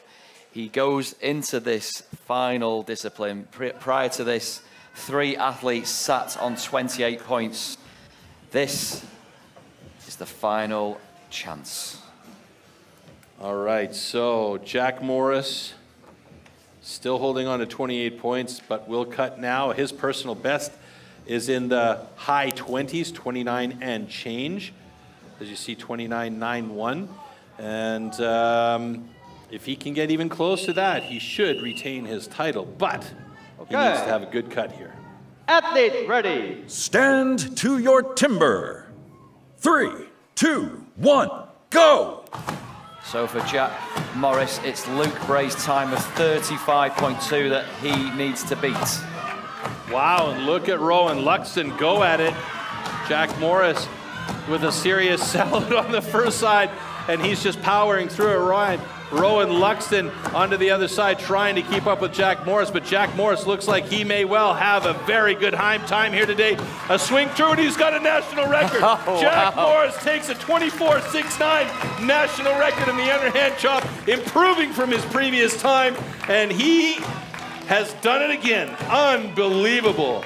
He goes into this final discipline. Prior to this, three athletes sat on twenty-eight points. This is the final chance. All right, so Jack Morris still holding on to twenty-eight points, but will cut now. His personal best is in the high twenties, twenty-nine and change. As you see, twenty-nine ninety-one. And um, if he can get even close to that, he should retain his title, but okay, he needs to have a good cut here. Athlete ready. Stand to your timber. Three, two, one, go. So for Jack Morris, it's Luke Bray's time of thirty-five point two that he needs to beat. Wow, and look at Rowan Luxton go at it. Jack Morris with a serious salad on the first side, and he's just powering through it. Ryan, Rowan Luxton onto the other side trying to keep up with Jack Morris, but Jack Morris looks like he may well have a very good time here today. A swing through, and he's got a national record. Oh, Jack wow. Morris takes a twenty-four sixty-nine national record in the underhand chop, improving from his previous time, and he has done it again. Unbelievable.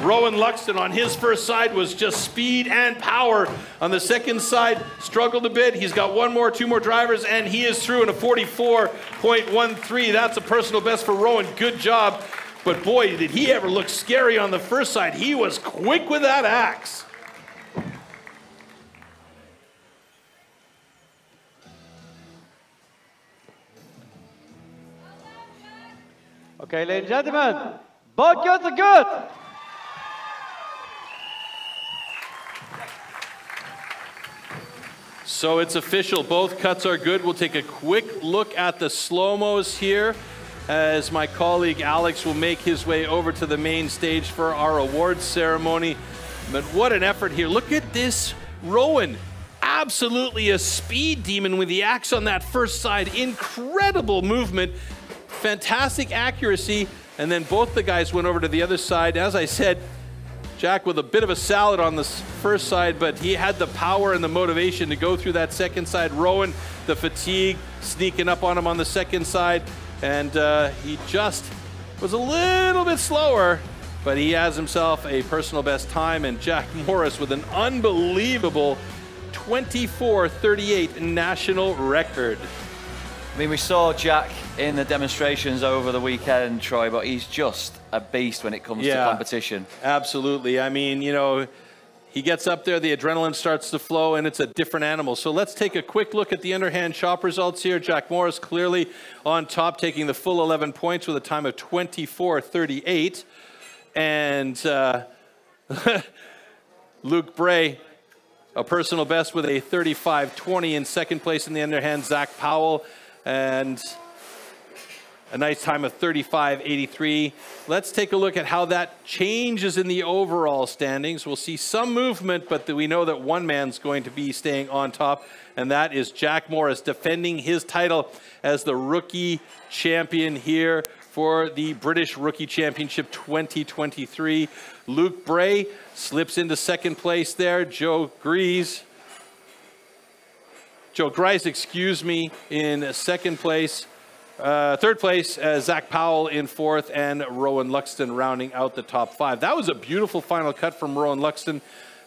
Rowan Luxton on his first side was just speed and power. On the second side, struggled a bit. He's got one more, two more drivers, and he is through in a forty-four point one three. That's a personal best for Rowan. Good job. But boy, did he ever look scary on the first side. He was quick with that axe. Okay, ladies and gentlemen, both guns are good. So it's official, both cuts are good. We'll take a quick look at the slow-mos here as my colleague Alex will make his way over to the main stage for our awards ceremony. But what an effort here. Look at this Rowan. Absolutely a speed demon with the axe on that first side. Incredible movement. Fantastic accuracy, and then both the guys went over to the other side. As I said, Jack with a bit of a salad on the first side, but he had the power and the motivation to go through that second side. Rowan, the fatigue, sneaking up on him on the second side, and uh, he just was a little bit slower, but he has himself a personal best time, and Jack Morris with an unbelievable twenty-four thirty-eight national record. I mean, we saw Jack in the demonstrations over the weekend, Troy, but he's just a beast when it comes yeah, to competition. Absolutely. I mean, you know, he gets up there, the adrenaline starts to flow, and it's a different animal. So let's take a quick look at the underhand chop results here. Jack Morris clearly on top, taking the full eleven points with a time of twenty-four thirty-eight. And uh, Luke Bray, a personal best with a thirty-five twenty in second place in the underhand. Zach Powell, and a nice time of thirty-five eighty-three. Let's take a look at how that changes in the overall standings. We'll see some movement, but we know that one man's going to be staying on top, and that is Jack Morris, defending his title as the rookie champion here for the British Rookie Championship twenty twenty-three. Luke Bray slips into second place there. Joe Grease, Joe Grease, excuse me, in second place. Uh, third place, uh, Zach Powell in fourth, and Rowan Luxton rounding out the top five. That was a beautiful final cut from Rowan Luxton,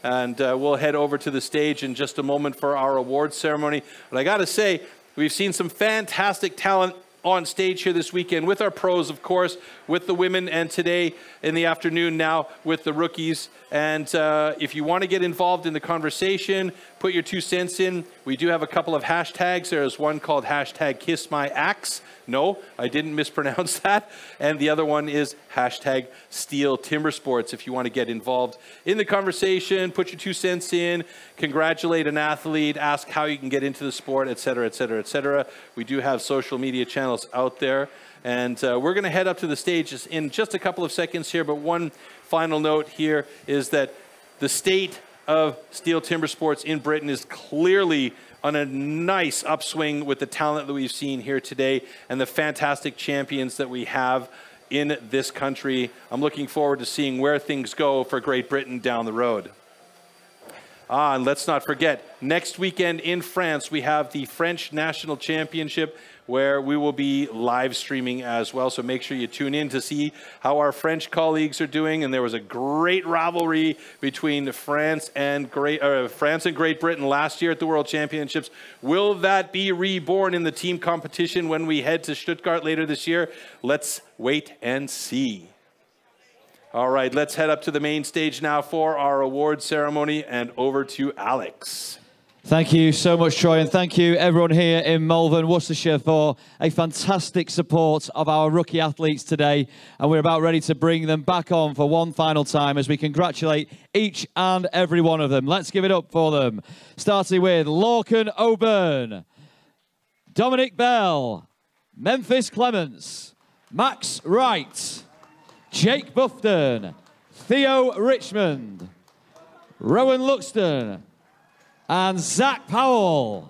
and uh, we'll head over to the stage in just a moment for our awards ceremony. But I got to say, we've seen some fantastic talent on stage here this weekend with our pros, of course, with the women, and today in the afternoon now with the rookies. And uh, if you want to get involved in the conversation, put your two cents in. We do have a couple of hashtags. There's one called hashtag KissMyAxe. No, I didn't mispronounce that. And the other one is hashtag STIHL TIMBERSPORTS. If you want to get involved in the conversation, put your two cents in, congratulate an athlete, ask how you can get into the sport, et cetera, et cetera, et cetera. We do have social media channels out there. And uh, we're going to head up to the stage in just a couple of seconds here. But one final note here is that the state of STIHL TIMBERSPORTS in Britain is clearly on a nice upswing with the talent that we've seen here today and the fantastic champions that we have in this country. I'm looking forward to seeing where things go for Great Britain down the road. Ah, and let's not forget, next weekend in France, we have the French National Championship, where we will be live streaming as well. So make sure you tune in to see how our French colleagues are doing. And there was a great rivalry between France and Great, uh, France and Great Britain last year at the World Championships. Will that be reborn in the team competition when we head to Stuttgart later this year? Let's wait and see. All right, let's head up to the main stage now for our award ceremony, and over to Alex. Thank you so much, Troy, and thank you everyone here in Malvern, Worcestershire, for a fantastic support of our rookie athletes today. And we're about ready to bring them back on for one final time as we congratulate each and every one of them. Let's give it up for them. Starting with Lorcan O'Byrne, Dominic Bell, Memphis Clements, Max Wright, Jake Bufton, Theo Richmond, Rowan Luxton, and Zach Powell.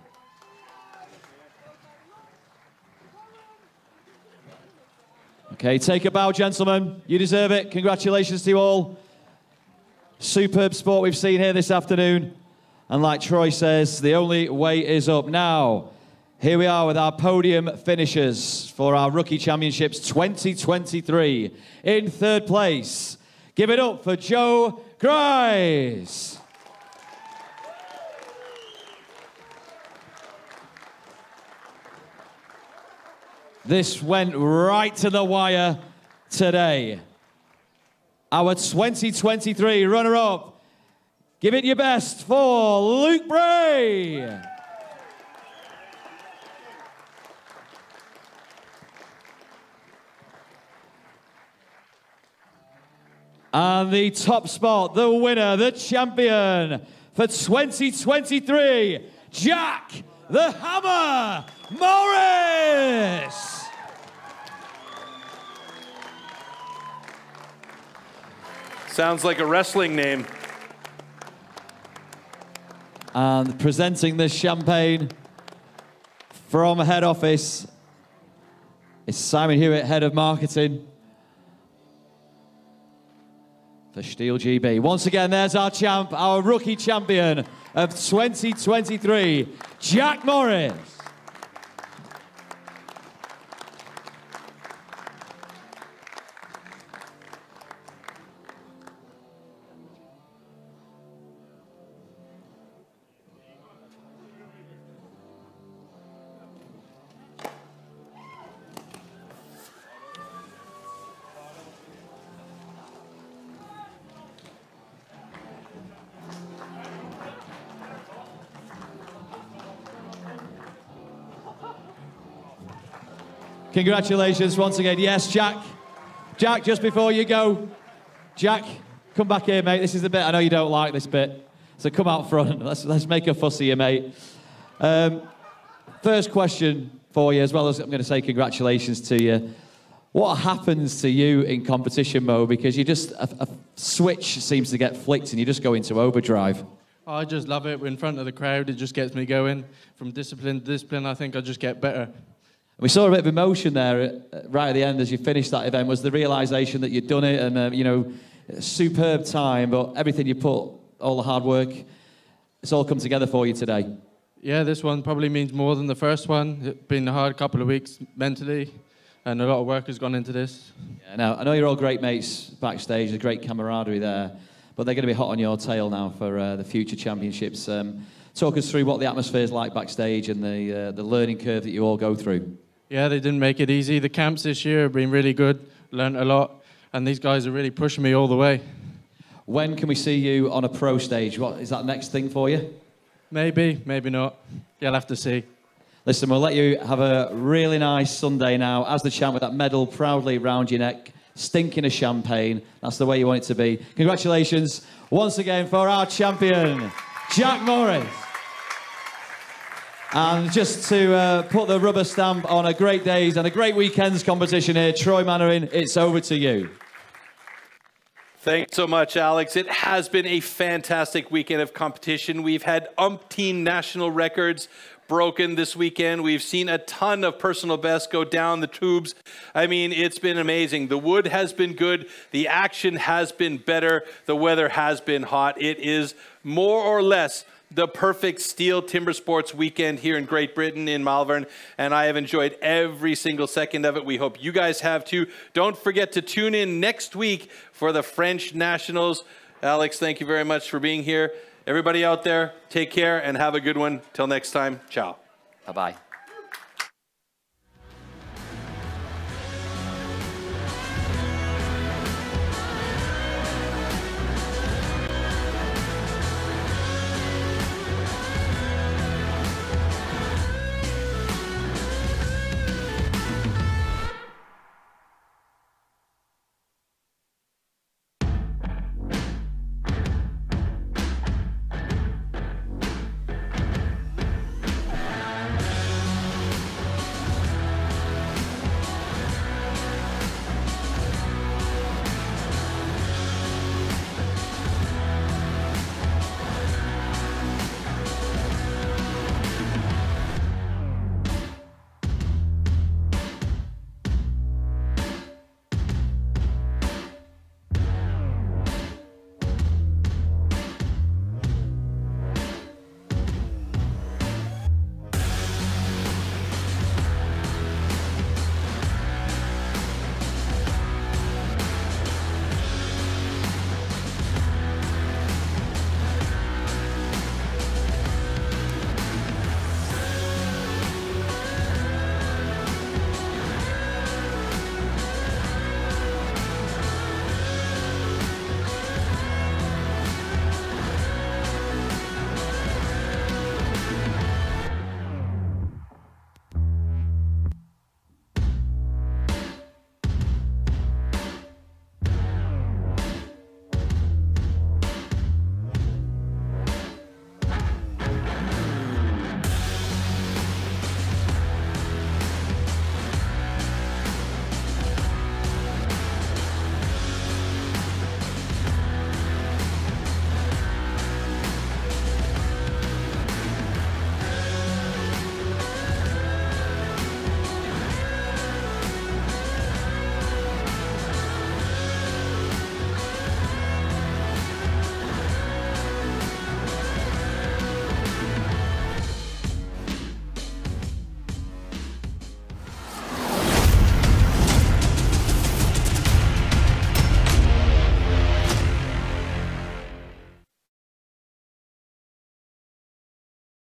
Okay, take a bow, gentlemen. You deserve it. Congratulations to you all. Superb sport we've seen here this afternoon. And like Troy says, the only way is up. Now, here we are with our podium finishers for our Rookie Championships twenty twenty-three. In third place, give it up for Joe Grease. This went right to the wire today. Our twenty twenty-three runner-up, give it your best for Luke Bray. And the top spot, the winner, the champion for twenty twenty-three, Jack the Hammer Morris. Sounds like a wrestling name. And presenting this champagne from head office is Simon Hewitt, head of marketing for STIHL G B. Once again, there's our champ, our rookie champion of twenty twenty-three, Jack Morris. Congratulations once again. Yes, Jack. Jack, just before you go. Jack, come back here, mate. This is the bit. I know you don't like this bit. So come out front. Let's, let's make a fuss of you, mate. Um, first question for you, as well as I'm going to say congratulations to you. What happens to you in competition, Mo? Because you just, a, a switch seems to get flicked and you just go into overdrive. I just love it. We're in front of the crowd. It just gets me going. From discipline to discipline, I think I just get better. We saw a bit of emotion there right at the end as you finished that event. Was the realisation that you'd done it and, uh, you know, superb time, but everything you put, all the hard work, it's all come together for you today. Yeah, this one probably means more than the first one. It's been a hard couple of weeks mentally, and a lot of work has gone into this. Yeah, now, I know you're all great mates backstage. There's great camaraderie there, but they're going to be hot on your tail now for uh, the future championships. Um, talk us through what the atmosphere is like backstage and the, uh, the learning curve that you all go through. Yeah, they didn't make it easy. The camps this year have been really good, learned a lot, and these guys are really pushing me all the way. When can we see you on a pro stage? What is that next thing for you? Maybe, maybe not. You'll have to see. Listen, we'll let you have a really nice Sunday now as the champ with that medal proudly round your neck, stinking of champagne. That's the way you want it to be. Congratulations once again for our champion, Jack Morris. And just to uh, put the rubber stamp on a great day's and a great weekend's competition here, Troy Mannering, it's over to you. Thanks so much, Alex. It has been a fantastic weekend of competition. We've had umpteen national records broken this weekend. We've seen a ton of personal bests go down the tubes. I mean, it's been amazing. The wood has been good. The action has been better. The weather has been hot. It is more or less the perfect STIHL TIMBERSPORTS weekend here in Great Britain in Malvern, and I have enjoyed every single second of it. We hope you guys have too. Don't forget to tune in next week for the French Nationals. Alex, thank you very much for being here. Everybody out there, take care and have a good one. Till next time, ciao. Bye-bye.